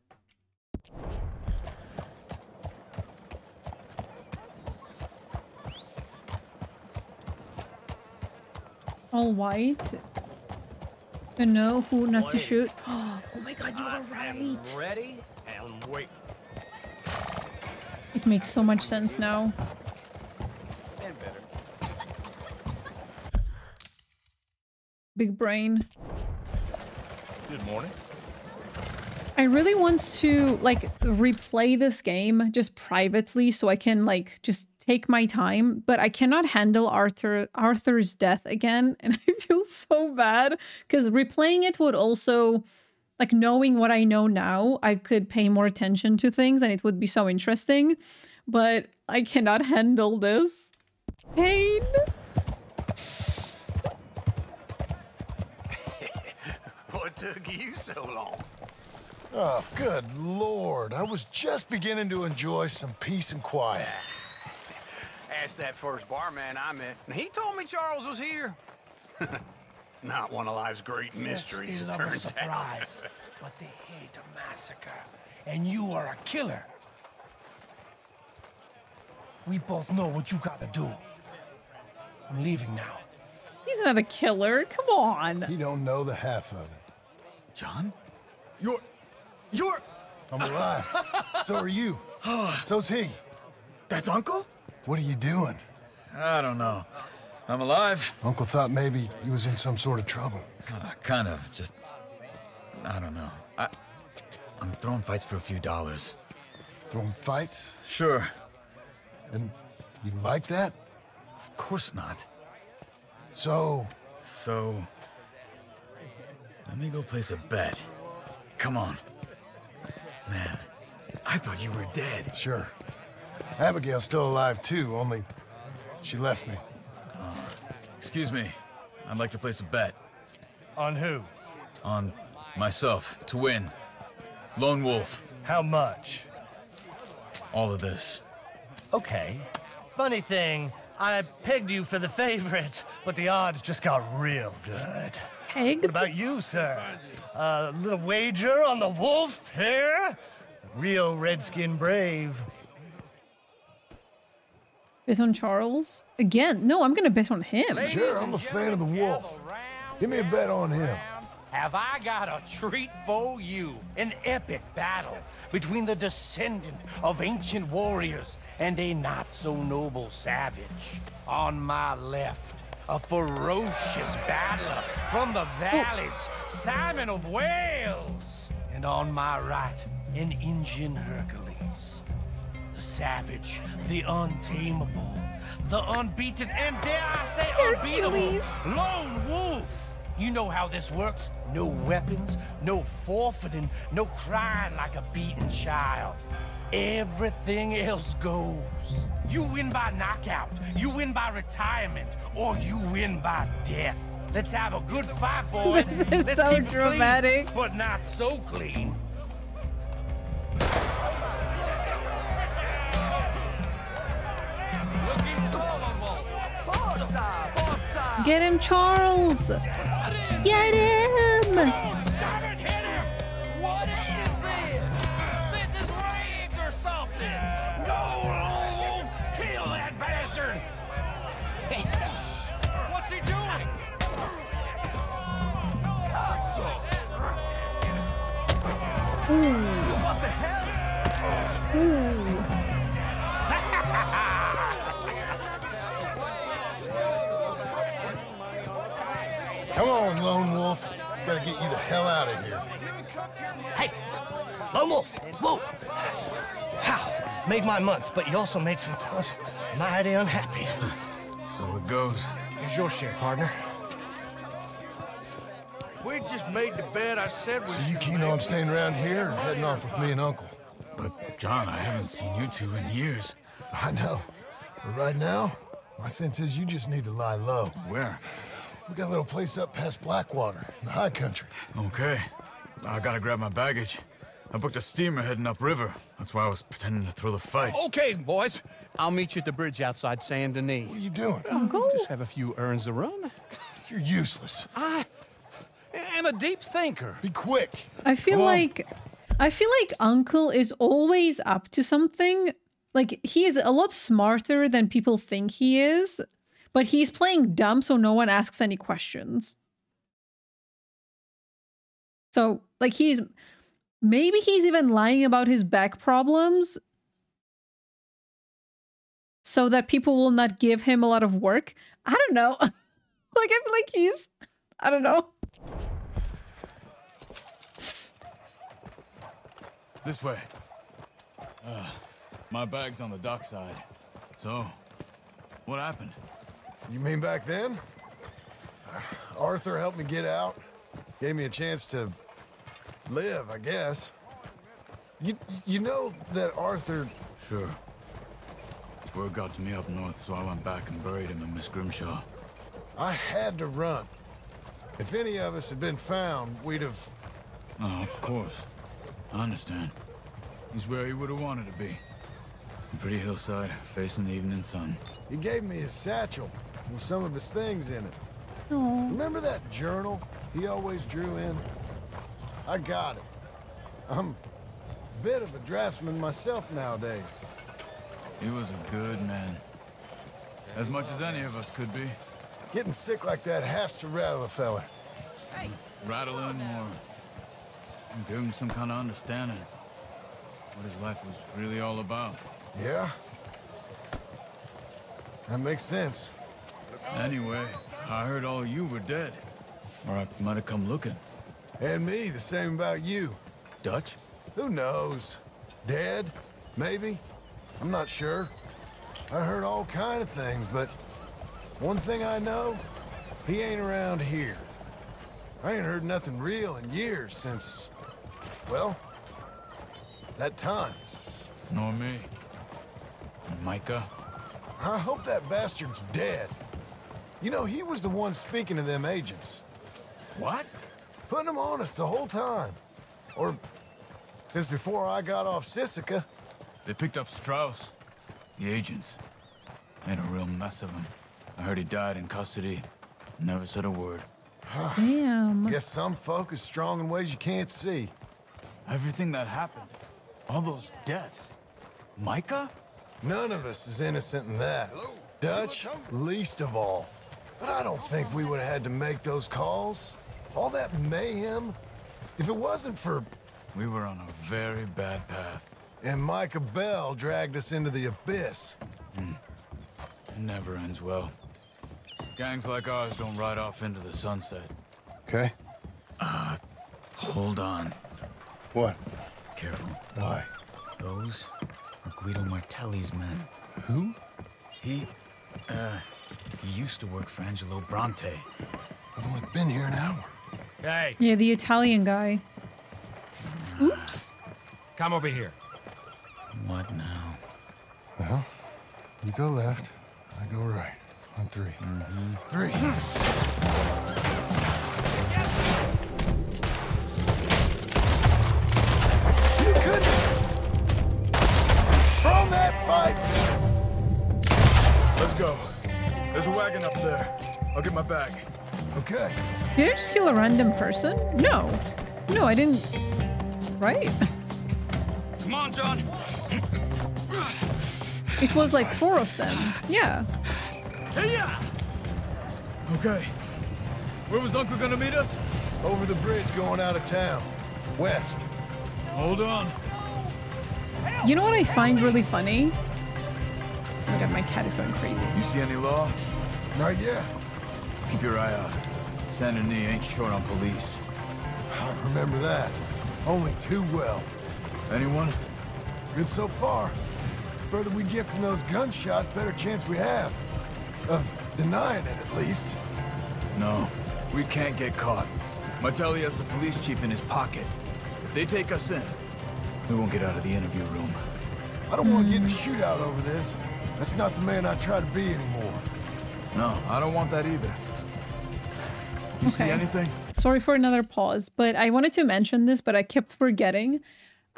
All white. To know who not to shoot. Oh my god, you are right. Ready and wait. It makes so much sense now. And better. Big brain. Good morning. I really want to like replay this game just privately so I can like just take my time, but I cannot handle Arthur's death again, and I feel so bad because replaying it would also, like, knowing what I know now, I could pay more attention to things and it would be so interesting, but I cannot handle this pain. What took you so long? Oh, good lord, I was just beginning to enjoy some peace and quiet. Asked that first barman I met, and he told me Charles was here. Not one of life's great mysteries, it turns out. Surprise, but they hate a massacre, and you are a killer. We both know what you gotta do. I'm leaving now. He's not a killer. Come on. You don't know the half of it. John, you're. I'm alive. So are you. So's he. That's Uncle. What are you doing? I don't know. I'm alive. Uncle thought maybe he was in some sort of trouble. Kind of. Just... I don't know. I'm throwing fights for a few dollars. Throwing fights? Sure. And you like that? Of course not. So... Let me go place a bet. Come on. Man, I thought you were dead. Sure. Abigail's still alive, too, only she left me. Excuse me. I'd like to place a bet. On who? On myself, to win. Lone Wolf. How much? All of this. Okay. Funny thing, I pegged you for the favorite, but the odds just got real good. Pegged? What about you, sir? A little wager on the wolf here? Real Redskin brave. Bet on Charles? Again? No, I'm gonna bet on him. Sure, I'm a fan of the wolf. Give me a bet on him. Have I got a treat for you? An epic battle between the descendant of ancient warriors and a not-so-noble savage. On my left, a ferocious battler from the valleys, Simon of Wales. And on my right, an Indian Hercules. The savage, the untamable, the unbeaten, and dare I say unbeatable, Lone Wolf. You know how this works. No weapons, no forfeiting, no crying like a beaten child. Everything else goes. You win by knockout, you win by retirement, or you win by death. Let's have a good fight, boys. This is Let's so keep dramatic. Clean, but not so clean. Get him, Charles! Get him! Don't shot and hit him! What is this? This is rigged or something! Go, Wolf! Kill that bastard! What's he doing? Ooh. What the hell? Ooh. Come on, Lone Wolf. Gotta get you the hell out of here. Hey, Lone Wolf, whoa! How? Made my month, but you also made some fellas mighty unhappy. So it goes. Here's your share, partner. If we just made the bed, I said we. So you keen on staying around here or heading off with me and Uncle? But, John, I haven't seen you two in years. I know. But right now, my sense is you just need to lie low. Where? We got a little place up past Blackwater, in the high country. Okay. I gotta grab my baggage. I booked a steamer heading upriver. That's why I was pretending to throw the fight. Okay, boys. I'll meet you at the bridge outside Saint-Denis. What are you doing? Uncle? Just have a few errands to run. You're useless. I am a deep thinker. Be quick. I feel like Uncle is always up to something. Like, he is a lot smarter than people think he is. But he's playing dumb, so no one asks any questions. So, like, maybe he's even lying about his back problems so that people will not give him a lot of work. I don't know. Like, I feel like he's, I don't know. This way. My bag's on the dockside. So, what happened? You mean back then? Arthur helped me get out. Gave me a chance to live, I guess. You know that Arthur... Sure. Word got to me up north, so I went back and buried him in Miss Grimshaw. I had to run. If any of us had been found, we'd have... Oh, of course. I understand. He's where he would have wanted to be. A pretty hillside, facing the evening sun. He gave me his satchel. With some of his things in it. Aww. Remember that journal he always drew in? I got it. I'm a bit of a draftsman myself nowadays. He was a good man. As much as any of us could be. Getting sick like that has to rattle a fella. Hey, rattle him more. Give him some kind of understanding. What his life was really all about. Yeah? That makes sense. Anyway, I heard all you were dead. Or I might have come looking. And me, the same about you. Dutch? Who knows? Dead? Maybe? I'm not sure. I heard all kinds of things, but one thing I know, he ain't around here. I ain't heard nothing real in years since, well, that time. Nor me. And Micah? I hope that bastard's dead. You know, he was the one speaking to them agents. What? Putting them on us the whole time. Or, since before I got off Sissica. They picked up Strauss. The agents. Made a real mess of him. I heard he died in custody. Never said a word. Damn. Guess some folk is strong in ways you can't see. Everything that happened. All those deaths. Micah? None of us is innocent in that. Dutch, least of all. But I don't think we would have had to make those calls. All that mayhem. If it wasn't for... We were on a very bad path. And Micah Bell dragged us into the abyss. Never ends well. Gangs like ours don't ride off into the sunset. Okay. Hold on. What? Careful. Why? Those are Guido Martelli's men. Who? He used to work for Angelo Bronte. I've only been here an hour. Hey. Yeah, the Italian guy. Oops. Come over here. What now? Well, you go left, I go right. On three. Mm-hmm. Three. You couldn't. From that fight. Let's go. There's a wagon up there. I'll get my bag. Okay. Did I just kill a random person? No. No, I didn't. Right. Come on, John. It was like four of them. Yeah. Yeah. Okay. Where was Uncle gonna meet us? Over the bridge going out of town. West. Hold on. You know what I find really funny? Oh my God, my cat is going crazy. You see any law? Not yet. Keep your eye out. Saint-Denis ain't short on police. I remember that. Only too well. Anyone? Good so far. The further we get from those gunshots, better chance we have. Of denying it, at least. No, we can't get caught. Martelli has the police chief in his pocket. If they take us in, we won't get out of the interview room. I don't want to get in a shootout over this. That's not the man I try to be anymore. No, I don't want that either. You see anything? Sorry for another pause, but I wanted to mention this, but I kept forgetting.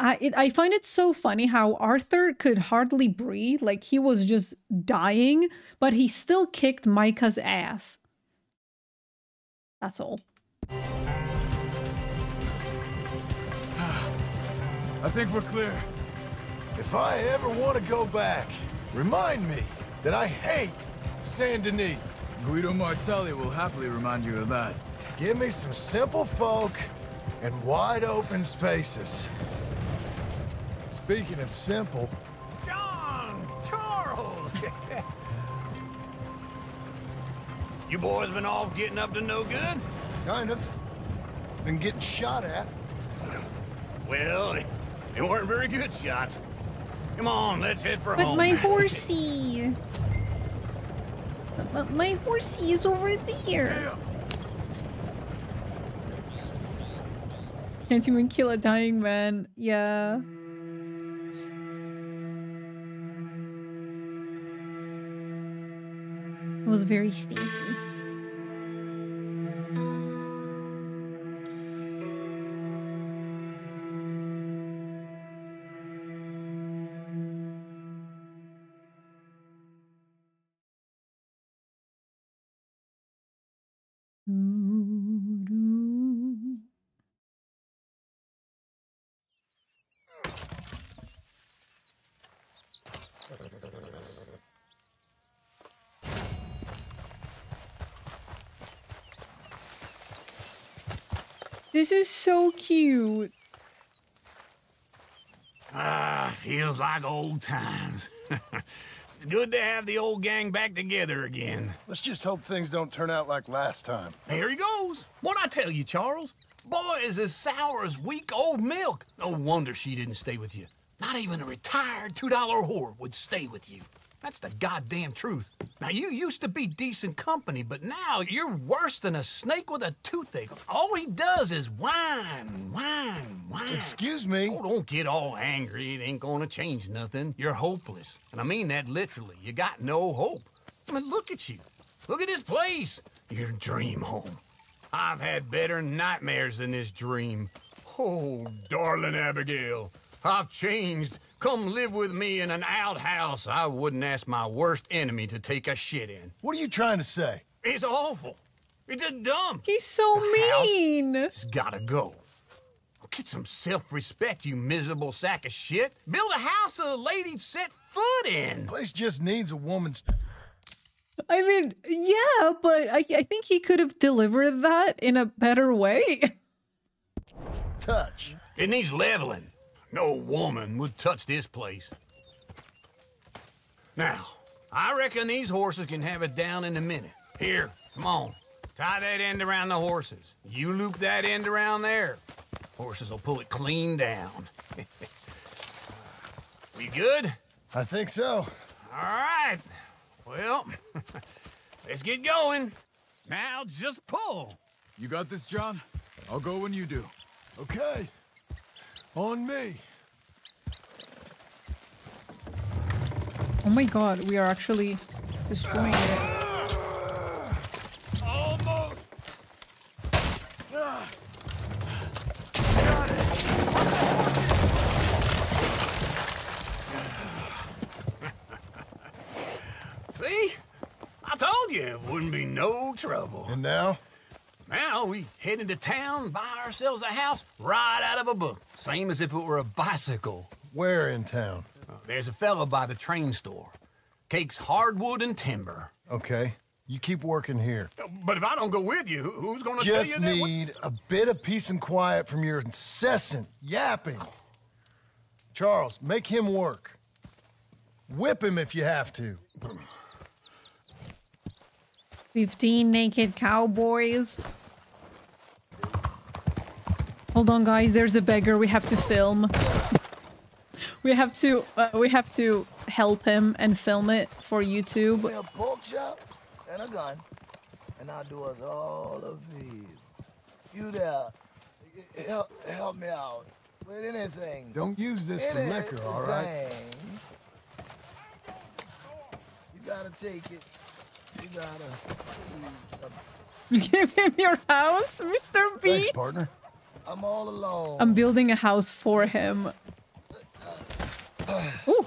I find it so funny how Arthur could hardly breathe, like he was just dying, but he still kicked Micah's ass. That's all. I think we're clear. If I ever want to go back, remind me that I hate Saint-Denis. Guido Martelli will happily remind you of that. Give me some simple folk and wide open spaces. Speaking of simple... John! Charles! You boys been off getting up to no good? Kind of. Been getting shot at. Well, they weren't very good shots. Come on, let's head for home. But my horsey... But my horsey is over there. Yeah. Can't even kill a dying man. Yeah. It was very stinky. This is so cute. Feels like old times. It's good to have the old gang back together again. Let's just hope things don't turn out like last time. Here he goes. What'd I tell you, Charles? Boy is as sour as weak old milk. No wonder she didn't stay with you. Not even a retired $2 whore would stay with you. That's the goddamn truth. Now, you used to be decent company, but now you're worse than a snake with a toothache. All he does is whine, whine, whine. Excuse me? Oh, don't get all angry. It ain't gonna change nothing. You're hopeless. And I mean that literally. You got no hope. I mean, look at you. Look at this place. Your dream home. I've had better nightmares than this dream. Oh, darling Abigail, I've changed. Come live with me in an outhouse I wouldn't ask my worst enemy to take a shit in. What are you trying to say? It's awful. It's just dumb. He's so mean. It's gotta go. Get some self-respect, you miserable sack of shit. Build a house a lady'd set foot in. The place just needs a woman's... I mean, yeah, but I think he could have delivered that in a better way. Touch. It needs leveling. No woman would touch this place. Now, I reckon these horses can have it down in a minute. Here, come on. Tie that end around the horses. You loop that end around there. Horses will pull it clean down. We good? I think so. All right. Well, let's get going. Now just pull. You got this, John? I'll go when you do. Okay. On me. Oh my God, we are actually destroying it. It wouldn't be no trouble. And now? Now we head into town, buy ourselves a house right out of a book. Same as if it were a bicycle. Where in town? There's a fella by the train store. Cakes hardwood and timber. Okay. You keep working here. But if I don't go with you, who's going to tell you that? Just need a bit of peace and quiet from your incessant yapping. Charles, make him work. Whip him if you have to. 15 naked cowboys. Hold on, guys. There's a beggar. We have to film. We have to help him and film it for YouTube. A pork chop and a gun, and I'll do us all of these. You there, help me out with anything. Don't use this for liquor, all right? You gotta take it. You gotta. You give him your house, Mr. Beast. Thanks, partner. I'm all alone. I'm building a house for him. Ooh.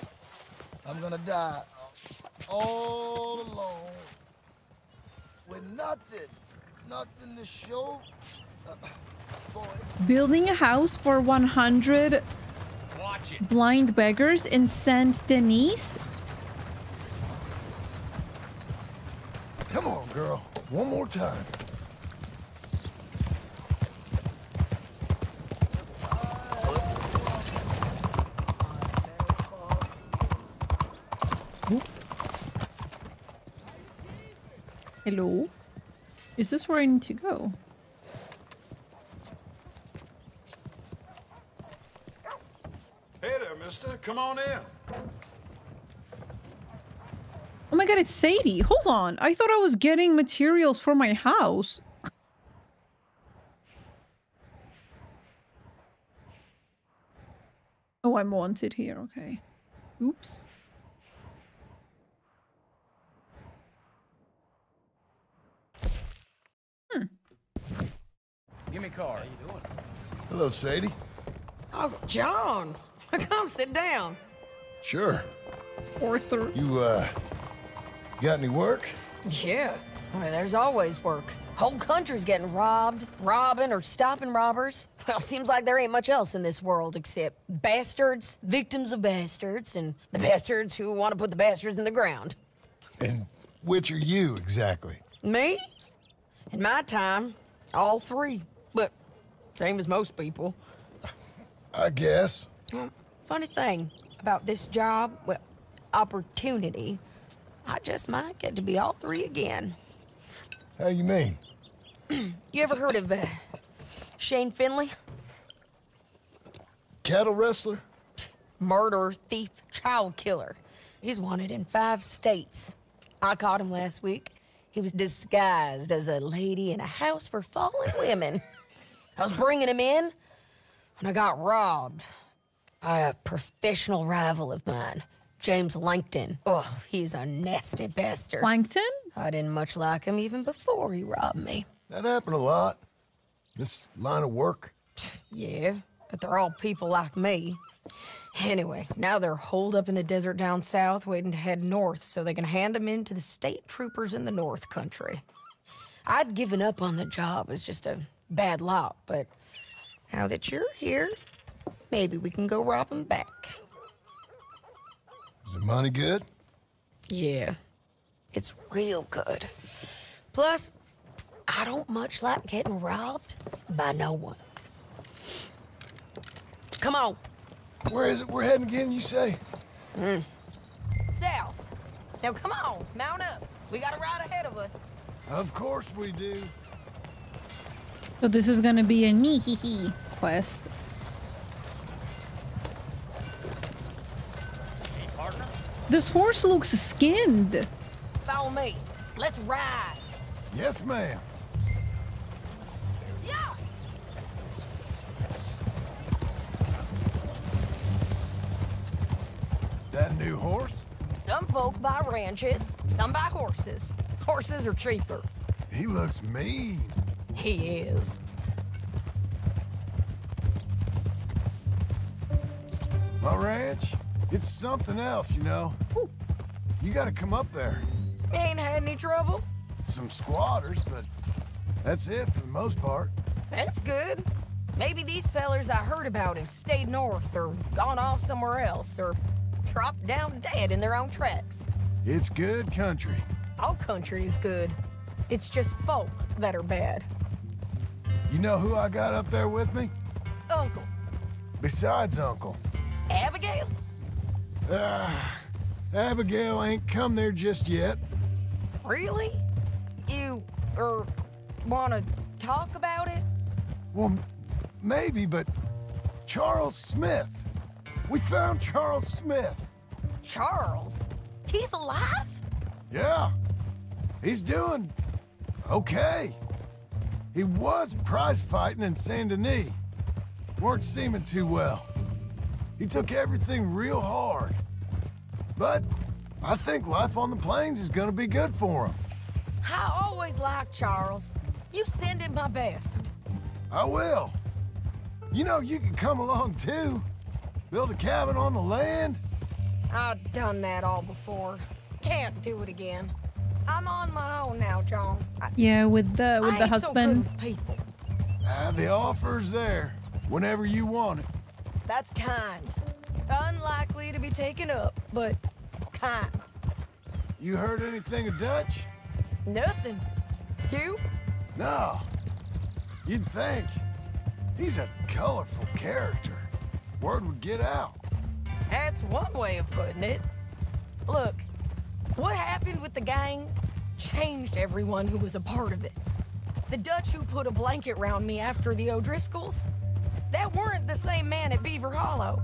I'm gonna die all alone with nothing to show. Building a house for 100 blind beggars in Saint-Denis. Come on, girl, one more time. Hello? Is this where I need to go? Hey there, mister. Come on in. Oh my god, it's Sadie. Hold on. I thought I was getting materials for my house. Oh, I'm wanted here. Okay. Oops. Give me a car. How you doing? Hello, Sadie. Oh, John. Come sit down. Sure. Arthur. You, got any work? Yeah. I mean, there's always work. Whole country's getting robbed, robbing, or stopping robbers. Well, seems like there ain't much else in this world except bastards, victims of bastards, and the bastards who want to put the bastards in the ground. And which are you, exactly? Me? In my time, all three. But same as most people. I guess. Funny thing about this job, well, opportunity, I just might get to be all three again. How you mean? You ever heard of Shane Finley? Cattle wrestler? Murderer, thief, child killer. He's wanted in 5 states. I caught him last week. He was disguised as a lady in a house for fallen women. I was bringing him in when I got robbed by a professional rival of mine, James Langton. Oh, he's a nasty bastard. Langton? I didn't much like him even before he robbed me. That happened a lot. This line of work. Yeah, but they're all people like me. Anyway, now they're holed up in the desert down south waiting to head north so they can hand them in to the state troopers in the north country. I'd given up on the job as just a bad lot, but now that you're here, maybe we can go rob them back. Is the money good? Yeah, it's real good. Plus, I don't much like getting robbed by no one. Come on. Where is it we're heading again, you say? South. Now come on, mount up. We got a ride ahead of us. Of course we do. So this is gonna be a nee-hee-hee quest. Hey, partner. This horse looks skinned. Follow me. Let's ride. Yes, ma'am. That new horse? Some folk buy ranches, some buy horses. Horses are cheaper. He looks mean. He is. My ranch? It's something else, you know. Ooh. You gotta come up there. Ain't had any trouble? some squatters, but that's it for the most part. That's good. Maybe these fellers I heard about have stayed north or gone off somewhere else or dropped down dead in their own tracks. It's good country. All country is good. It's just folk that are bad. You know who I got up there with me? Uncle. Besides Uncle. Abigail? Abigail ain't come there just yet. Really? You, wanna talk about it? Well, maybe, but Charles Smith. We found Charles Smith. Charles? He's alive? Yeah. He's doing okay. He was prize fighting in Saint-Denis. Weren't seeming too well. He took everything real hard. But I think life on the plains is gonna be good for him. I always liked Charles. You send him my best. I will. You know, you can come along too. Build a cabin on the land. I've done that all before. Can't do it again. I'm on my own now, John. Yeah, with the husband. So good with people. The offer's there whenever you want it. That's kind. Unlikely to be taken up, but kind. You heard anything of Dutch? Nothing. You? No. You'd think. He's a colorful character. Word would get out. That's one way of putting it. Look, what happened with the gang changed everyone who was a part of it. The Dutch who put a blanket round me after the O'Driscolls, that weren't the same man at Beaver Hollow.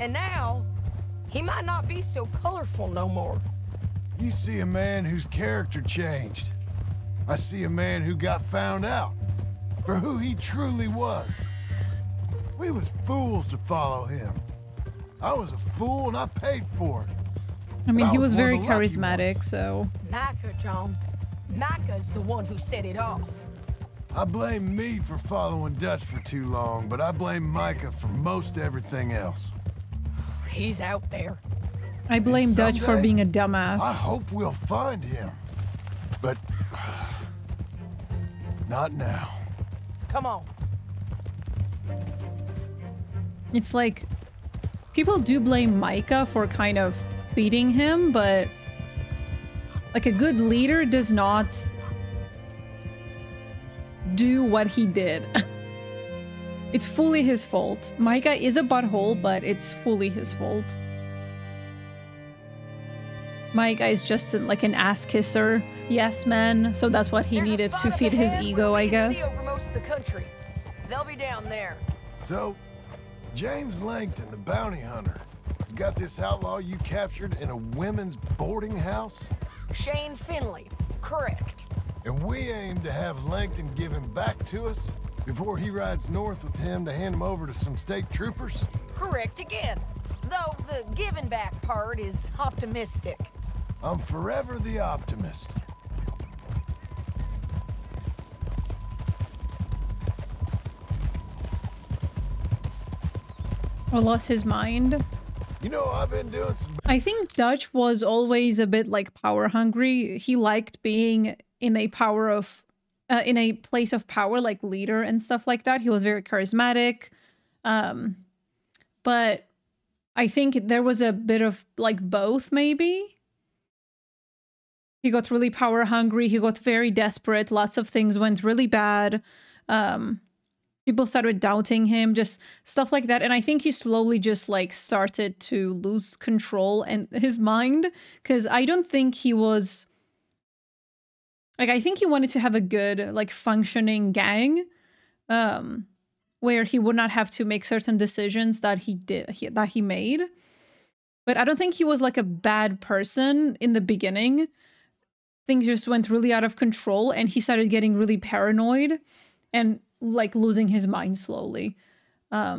And now, he might not be so colorful no more. You see a man whose character changed. I see a man who got found out for who he truly was. We was fools to follow him. I was a fool and I paid for it. I mean, he was very charismatic, so... Micah, John. Micah's the one who set it off. I blame me for following Dutch for too long, but I blame Micah for most everything else. He's out there. I blame Dutch for being a dumbass. I hope we'll find him. But... not now. Come on. It's like, people do blame Micah for kind of beating him, but like a good leader does not do what he did. It's fully his fault. Micah is a butthole, but it's fully his fault. Micah is just like an ass kisser, yes man, so that's what he needed to feed his ego, I guess. Over most of the country. They'll be down there. So James Langton, the bounty hunter, has got this outlaw you captured in a women's boarding house? Shane Finley, correct. And we aim to have Langton give him back to us before he rides north with him to hand him over to some state troopers? Correct again. Though the giving back part is optimistic. I'm forever the optimist. Or lost his mind. You know, I've been doing some... I think Dutch was always a bit like power hungry. He liked being in a place of power, like leader and stuff like that. He was very charismatic. But I think there was a bit of like both, maybe. He got really power hungry. He got very desperate. Lots of things went really bad. People started doubting him, just stuff like that. And I think he slowly just like started to lose control and his mind, because I don't think he was like, I think he wanted to have a good like functioning gang where he would not have to make certain decisions that he made. But I don't think he was like a bad person in the beginning. Things just went really out of control and he started getting really paranoid and like losing his mind slowly. But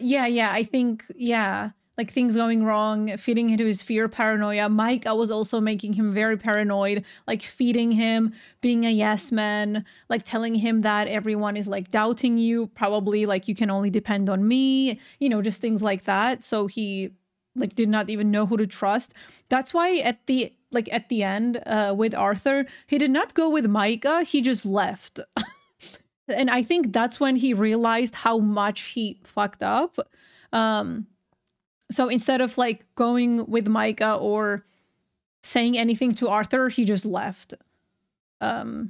yeah, I think, yeah, like things going wrong, feeding into his fear, paranoia. Micah was also making him very paranoid, like feeding him, being a yes man, like telling him that everyone is like doubting you, probably like you can only depend on me, you know, just things like that. So he like did not even know who to trust. That's why at the end with Arthur, he did not go with Micah, he just left. And I think that's when he realized how much he fucked up. So instead of like going with Micah or saying anything to Arthur, he just left. So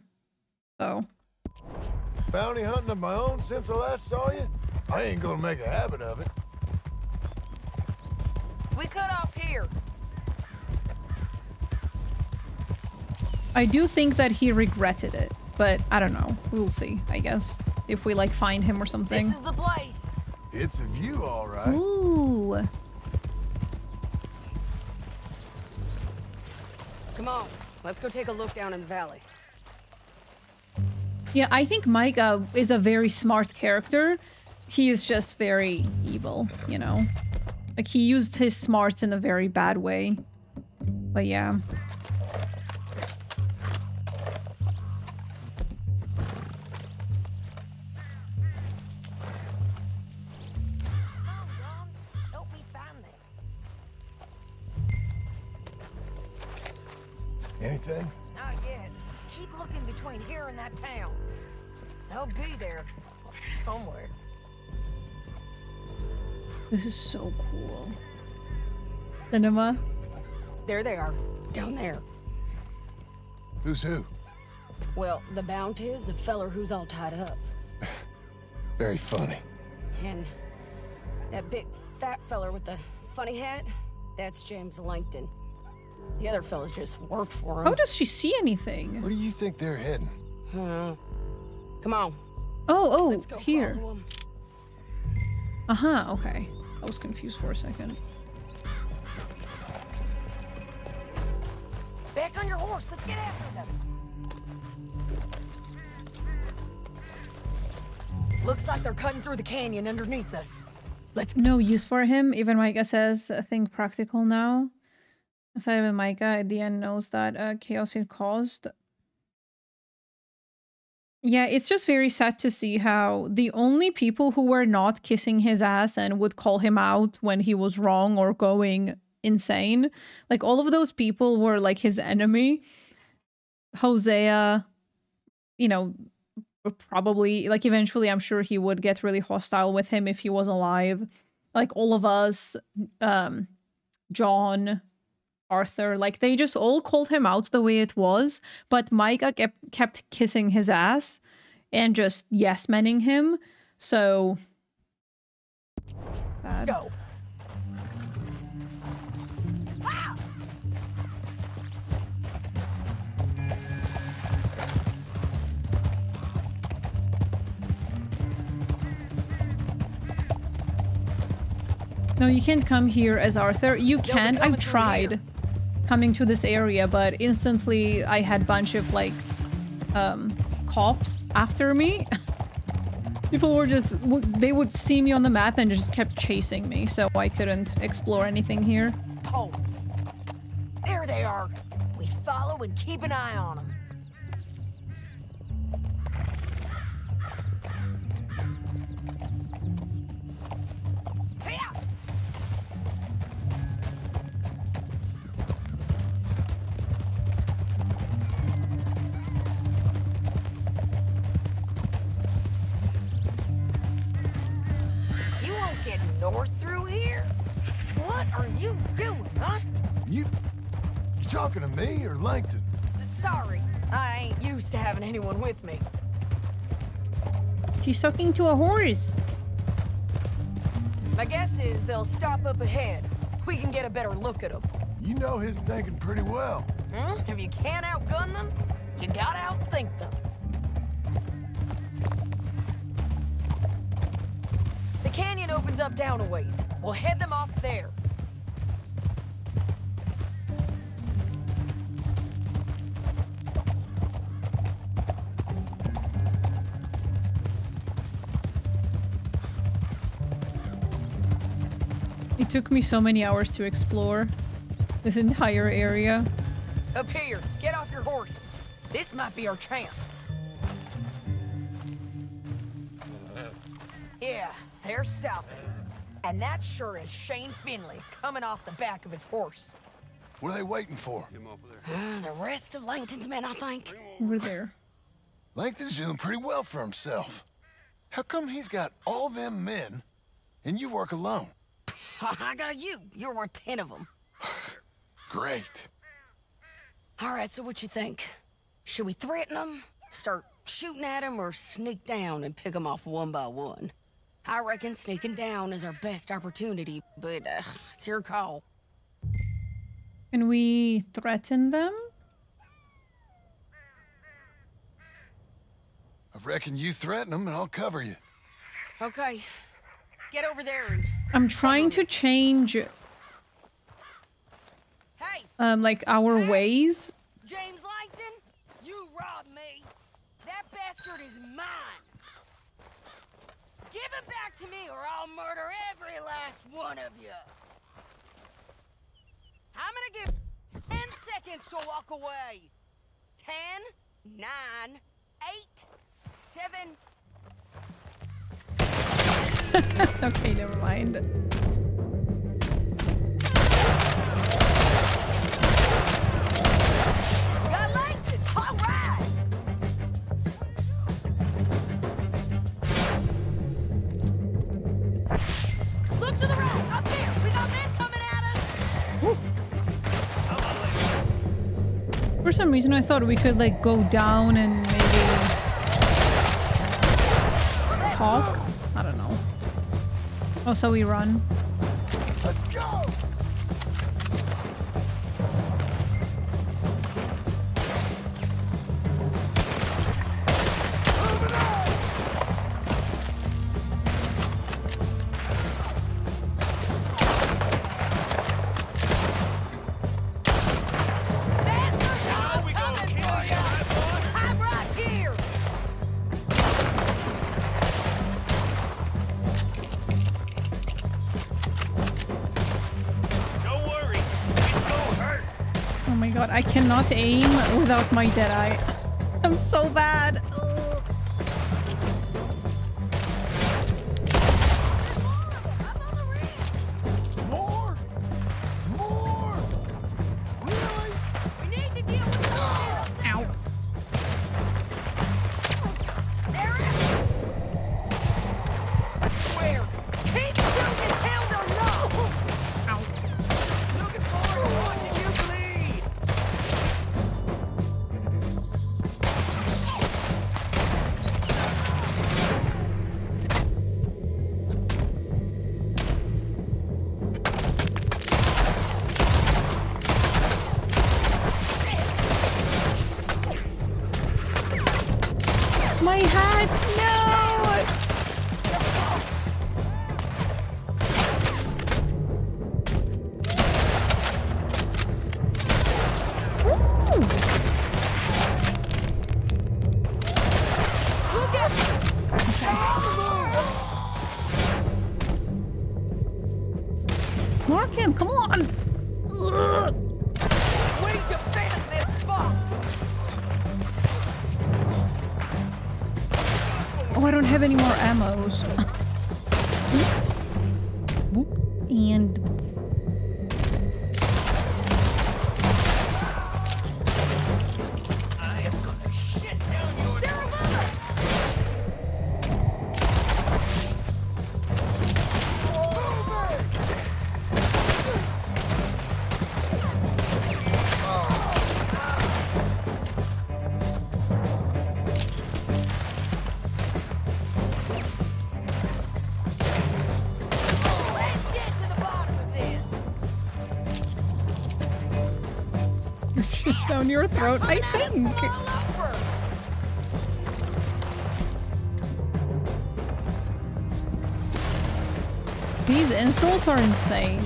bounty hunting of my own since I last saw you? I ain't gonna make a habit of it. We cut off here. I do think that he regretted it, but I don't know. We'll see, I guess, if we like find him or something. This is the place. It's a view, all right. Ooh. Come on, let's go take a look down in the valley. Yeah, I think Micah is a very smart character. He is just very evil, you know. Like, he used his smarts in a very bad way. But yeah. Anything? Not yet. Keep looking between here and that town. They'll be there somewhere. This is so cool. Cinema. There they are, down there. Who's who? Well, the bounty is the feller who's all tied up. Very funny. And that big fat feller with the funny hat, that's James Langton. The other fellas just worked for him. How does she see anything? Where do you think they're heading? Come on. Oh, oh, here. Uh-huh, okay. I was confused for a second. Back on your horse. Let's get after them. Looks like they're cutting through the canyon underneath us. Let's no use for him. Even Micah says, I think practical now. Aside with Micah, at the end knows that chaos it caused. Yeah, it's just very sad to see how the only people who were not kissing his ass and would call him out when he was wrong or going insane, like all of those people were like his enemy. Hosea, you know, probably like eventually I'm sure he would get really hostile with him if he was alive. Like all of us, John, Arthur, like they just all called him out the way it was, but Micah kept kissing his ass and just yes-manning him, so... Bad. Go! Ah! No, you can't come here as Arthur. You can. No, I've tried coming to this area, but instantly I had a bunch of like cops after me. People were just, they would see me on the map and just kept chasing me, so I couldn't explore anything here. Oh, there they are. We follow and keep an eye on them. North through here? What are you doing, huh? You talking to me or Langton? Sorry, I ain't used to having anyone with me. She's talking to a horse. My guess is they'll stop up ahead. We can get a better look at them. You know his thinking pretty well. Hmm? If you can't outgun them, you gotta outthink them. The canyon opens up down a ways. We'll head them off there. It took me so many hours to explore this entire area. Up here, get off your horse. This might be our chance. Yeah. They're stopping. And that sure is Shane Finley coming off the back of his horse. What are they waiting for? The rest of Langton's men, I think. We're there. Langton's doing pretty well for himself. How come he's got all them men and you work alone? I got you. You're worth 10 of them. Great. All right, so what you think? Should we threaten them, start shooting at them, or sneak down and pick them off one by one? I reckon sneaking down is our best opportunity, but it's your call. Can we threaten them? I reckon you threaten them and I'll cover you. Okay. Get over there and... I'm trying to change... Hey! Like, our ways. James Langton, you robbed me. That bastard is mine. Give it back to me or I'll murder every last one of you. I'm gonna give 10 seconds to walk away. 10, 9, 8, 7. Okay, never mind. Got Langton! All right! Look to the right! Up here! We got men coming at us! Woo. For some reason I thought we could like go down and maybe talk? I don't know. Oh, so we run. Let's go! I cannot aim without my dead eye. I'm so bad. Ugh. More! More! Really? We need to deal with something. Ow. There it is. Where? Keep shooting until they're low. Ow. Looking forward to watching you bleed. Down your throat, I think. These insults are insane.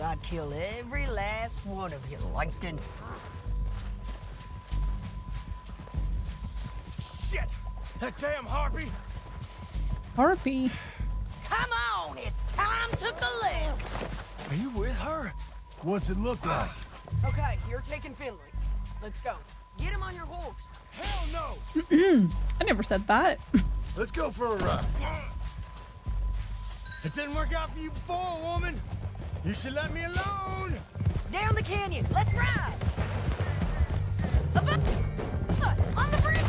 I'd kill every last one of you, Langton. Shit! That damn harpy. Harpy. Come on, it's time to collect. Are you with her? What's it look like? Okay, you're taking Finley. Let's go. Get him on your horse. Hell no. I never said that. Let's go for a ride. It didn't work out for you before, woman. You should let me alone. Down the canyon. Let's ride. Above us on the bridges.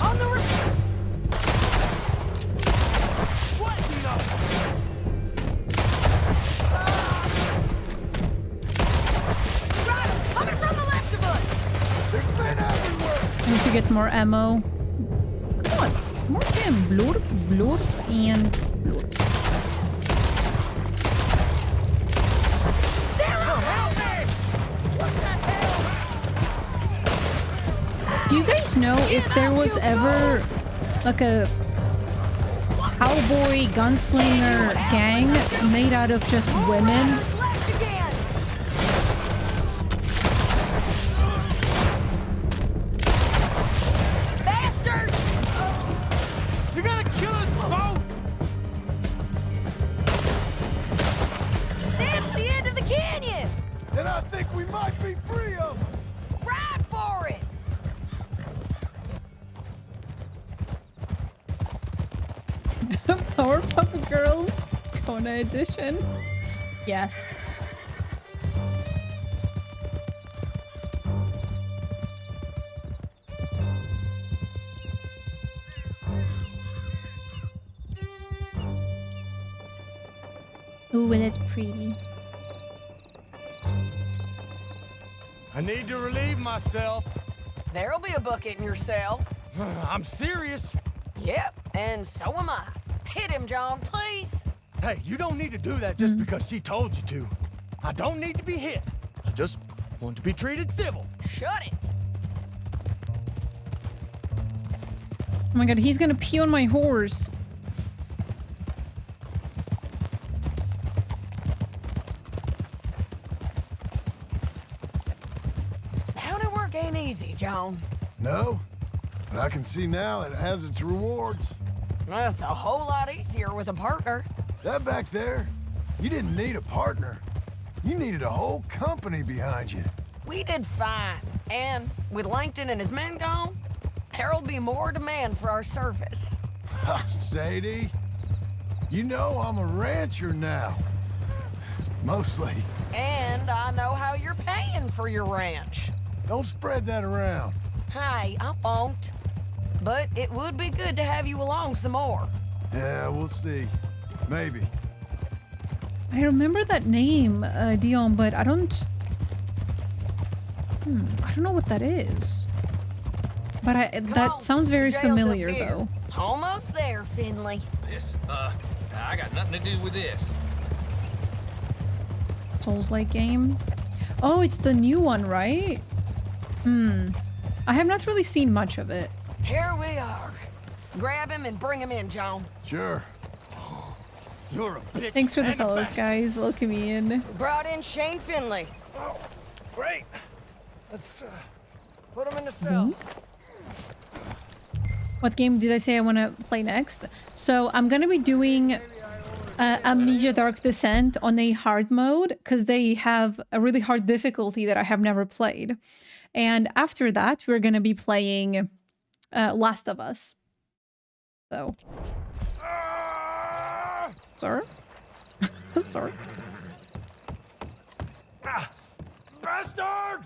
On the river. To get more ammo. Come on, more damn blurb, blurb, and blurb. Do you guys know if there was ever like a cowboy gunslinger gang made out of just women? Edition. Yes. Ooh, and it's pretty. I need to relieve myself. There'll be a bucket in your cell. I'm serious. Yep, and so am I. Hit him, John, please. Hey, you don't need to do that just because she told you to. I don't need to be hit. I just want to be treated civil. Shut it. Oh my god, he's gonna pee on my horse. County work ain't easy, John. No, but I can see now it has its rewards. That's a whole lot easier with a partner. That back there, you didn't need a partner. You needed a whole company behind you. We did fine. And with Langton and his men gone, there'll be more demand for our service. Sadie, you know I'm a rancher now. Mostly. And I know how you're paying for your ranch. Don't spread that around. Hey, I won't. But it would be good to have you along some more. Yeah, we'll see. Maybe. I remember that name, Dion, but I don't... I don't know what that is. But that sounds very familiar, though. Almost there, Finley. This, I got nothing to do with this. Souls-like game. Oh, it's the new one, right? I have not really seen much of it. Here we are. Grab him and bring him in, John. Sure. You're a bitch. Thanks for the follows, guys. Welcome in. We brought in Shane Finley. Oh, great. Let's put him in the cell. What game did I say I want to play next? So I'm going to be doing Amnesia: Dark Descent on a hard mode because they have a really hard difficulty that I have never played. And after that, we're going to be playing Last of Us. So... Sorry. Sorry. Ah, bastard!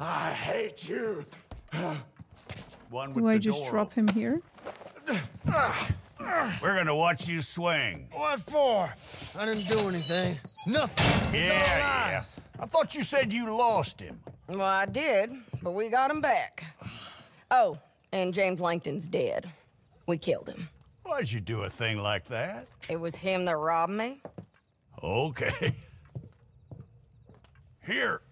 I hate you. One with Do I just door. Drop him here? We're gonna watch you swing. What for? I didn't do anything. Nothing. Yeah. I thought you said you lost him. Well, I did, but we got him back. Oh. And James Langton's dead. We killed him. Why'd you do a thing like that? It was him that robbed me. Okay. Here.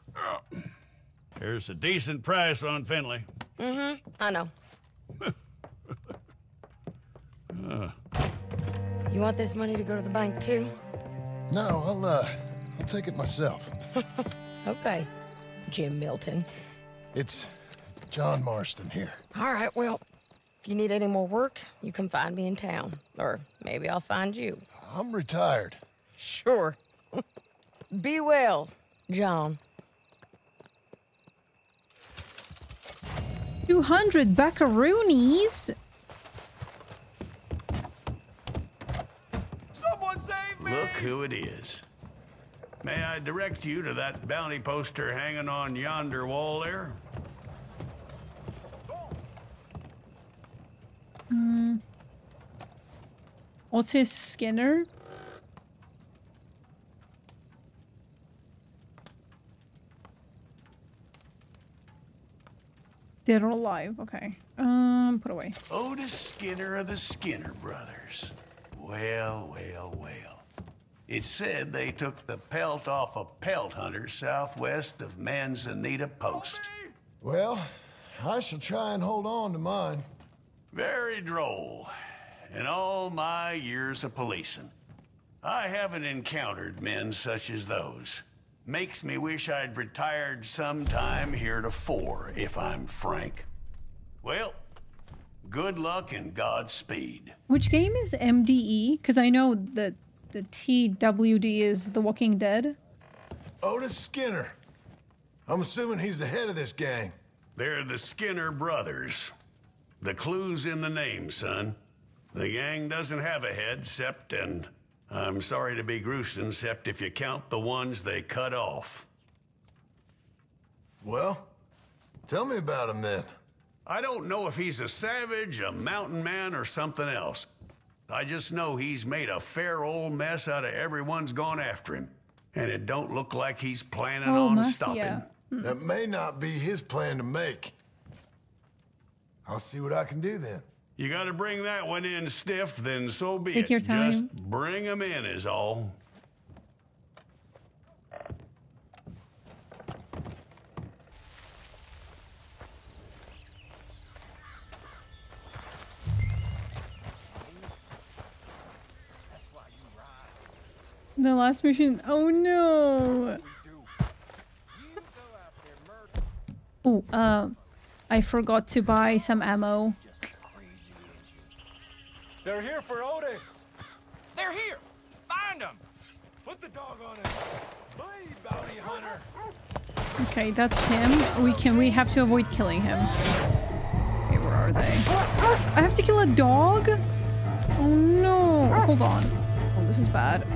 Here's a decent price on Finley. I know. You want this money to go to the bank too? No, I'll take it myself. Okay, Jim Milton. It's John Marston here. All right, well, if you need any more work, you can find me in town. Or maybe I'll find you. I'm retired. Sure. Be well, John. 200 buckaroonies? Someone save me! Look who it is. May I direct you to that bounty poster hanging on yonder wall there? Hmm. Otis Skinner? Dead or alive, okay. Put away. Otis Skinner of the Skinner brothers. Well, well, well. It's said they took the pelt off a pelt hunter southwest of Manzanita Post. Well, I shall try and hold on to mine. Very droll. In all my years of policing, I haven't encountered men such as those. Makes me wish I'd retired sometime heretofore, if I'm frank. Well, good luck and Godspeed. Which game is MDE? Because I know that the TWD is The Walking Dead. Otis Skinner. I'm assuming he's the head of this gang. They're the Skinner brothers. The clue's in the name, son. The gang doesn't have a head, sept and... I'm sorry to be gruesome, except if you count the ones they cut off. Well, tell me about him then. I don't know if he's a savage, a mountain man, or something else. I just know he's made a fair old mess out of everyone's gone after him. And it don't look like he's planning on stopping. That may not be his plan to make. I'll see what I can do then. You gotta bring that one in stiff, then so be it. Take your time. Just bring them in is all. The last mission. Oh no. Oh, I forgot to buy some ammo. They're here for Otis. They're here. Find them. Put the dog on it. Blade bounty hunter. Okay, that's him. We have to avoid killing him. Okay, where are they? I have to kill a dog? Oh no. Hold on. Oh, this is bad.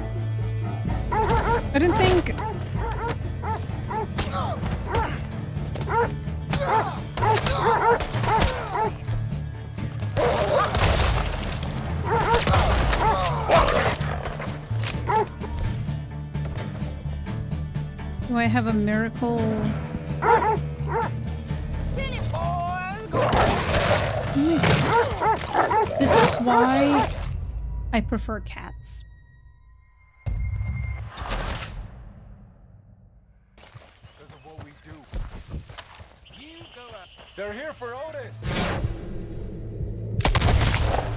I didn't think. Do I have a miracle? This is why I prefer cats. They're here for Otis.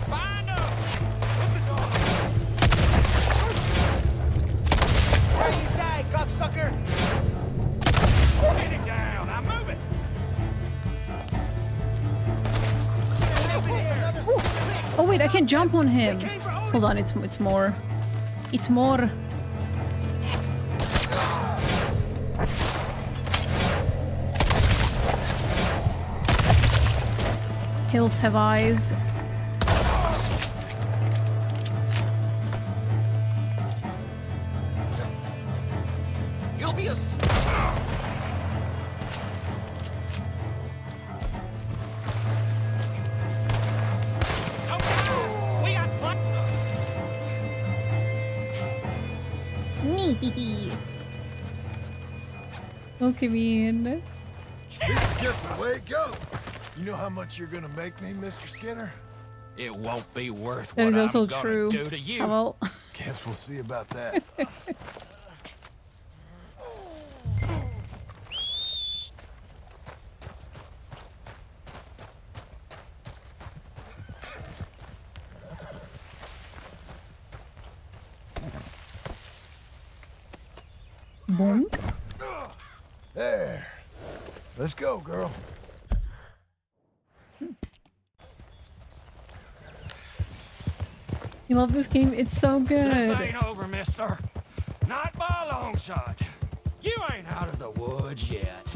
Find them. Where you die, cocksucker? Get it down! I'm moving! Oh wait, I can jump on him! Hold on, it's more. It's more. Hills have eyes. You'll be a... Welcome in. This is just the way it goes. You know how much you're gonna make me, Mr. Skinner? It won't be worth what I'm gonna do to you. Well, guess we'll see about that. Bonk. There. Let's go, girl. You love this game? It's so good. This ain't over, mister. Not by a long shot. You ain't out of the woods yet.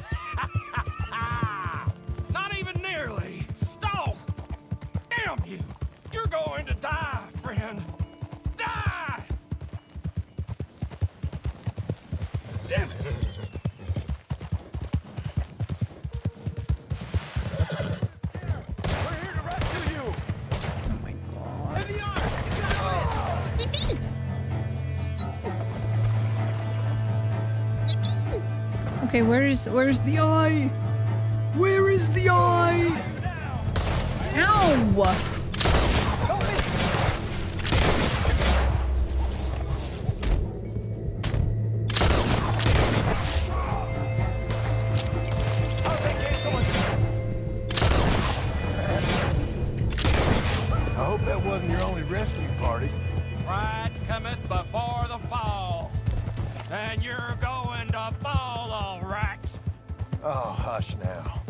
Not even nearly. Stop! Damn you! You're going to die, friend. Die! Damn it! Okay, where's the eye? Where is the eye? Ow! I hope that wasn't your only rescue party. Pride cometh before the fall, and you're going to fall, all right. Oh, hush now.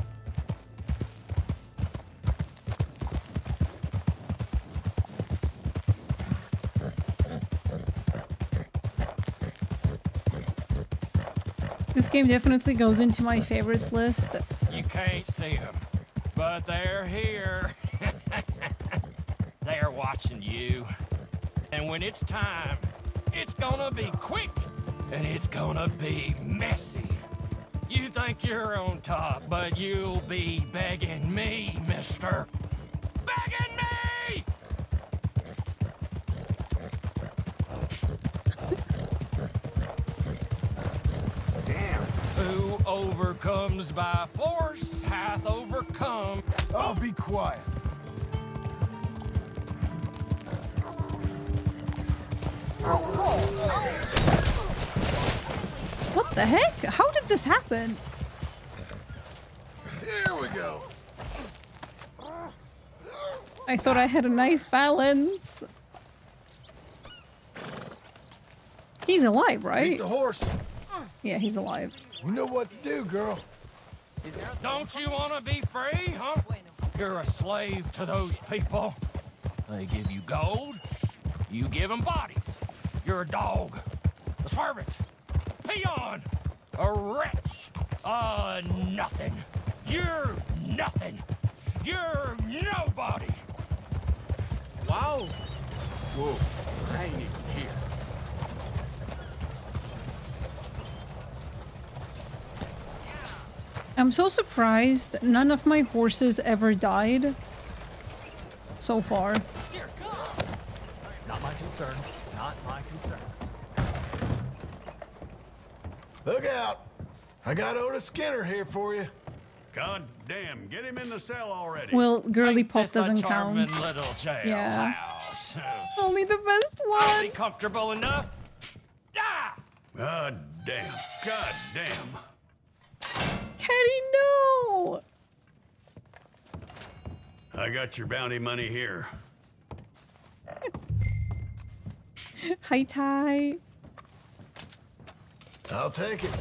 This game definitely goes into my favorites list. You can't see them, but they're here. They're watching you. And when it's time, it's gonna be quick. And it's gonna be messy. You think you're on top, but you'll be begging me, mister. Begging me! Damn. Who overcomes by force hath overcome. Oh, be quiet. What the heck? How did this happen? Here we go. I thought I had a nice balance. He's alive, right? Beat the horse. Yeah, he's alive. You know what to do, girl. Don't you want to be free, huh? You're a slave to those people. They give you gold. You give them bodies. You're a dog. A servant. Peon, a wretch, nothing. You're nothing. You're nobody. Wow. Whoa. I ain't even here. I'm so surprised none of my horses ever died so far. Here, come on. Not my concern. Not my concern. Look out! I got Otis Skinner here for you. God damn, get him in the cell already. Well, girly pop doesn't count. Little jail house. Only the best one. Be comfortable enough. Ah! God damn. God damn. Katie, no! I got your bounty money here. Hi, Ty. I'll take it.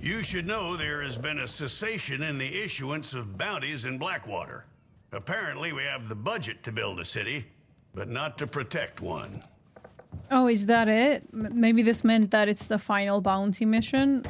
You should know there has been a cessation in the issuance of bounties in Blackwater. Apparently, we have the budget to build a city, but not to protect one. Oh, is that it? Maybe this meant that it's the final bounty mission?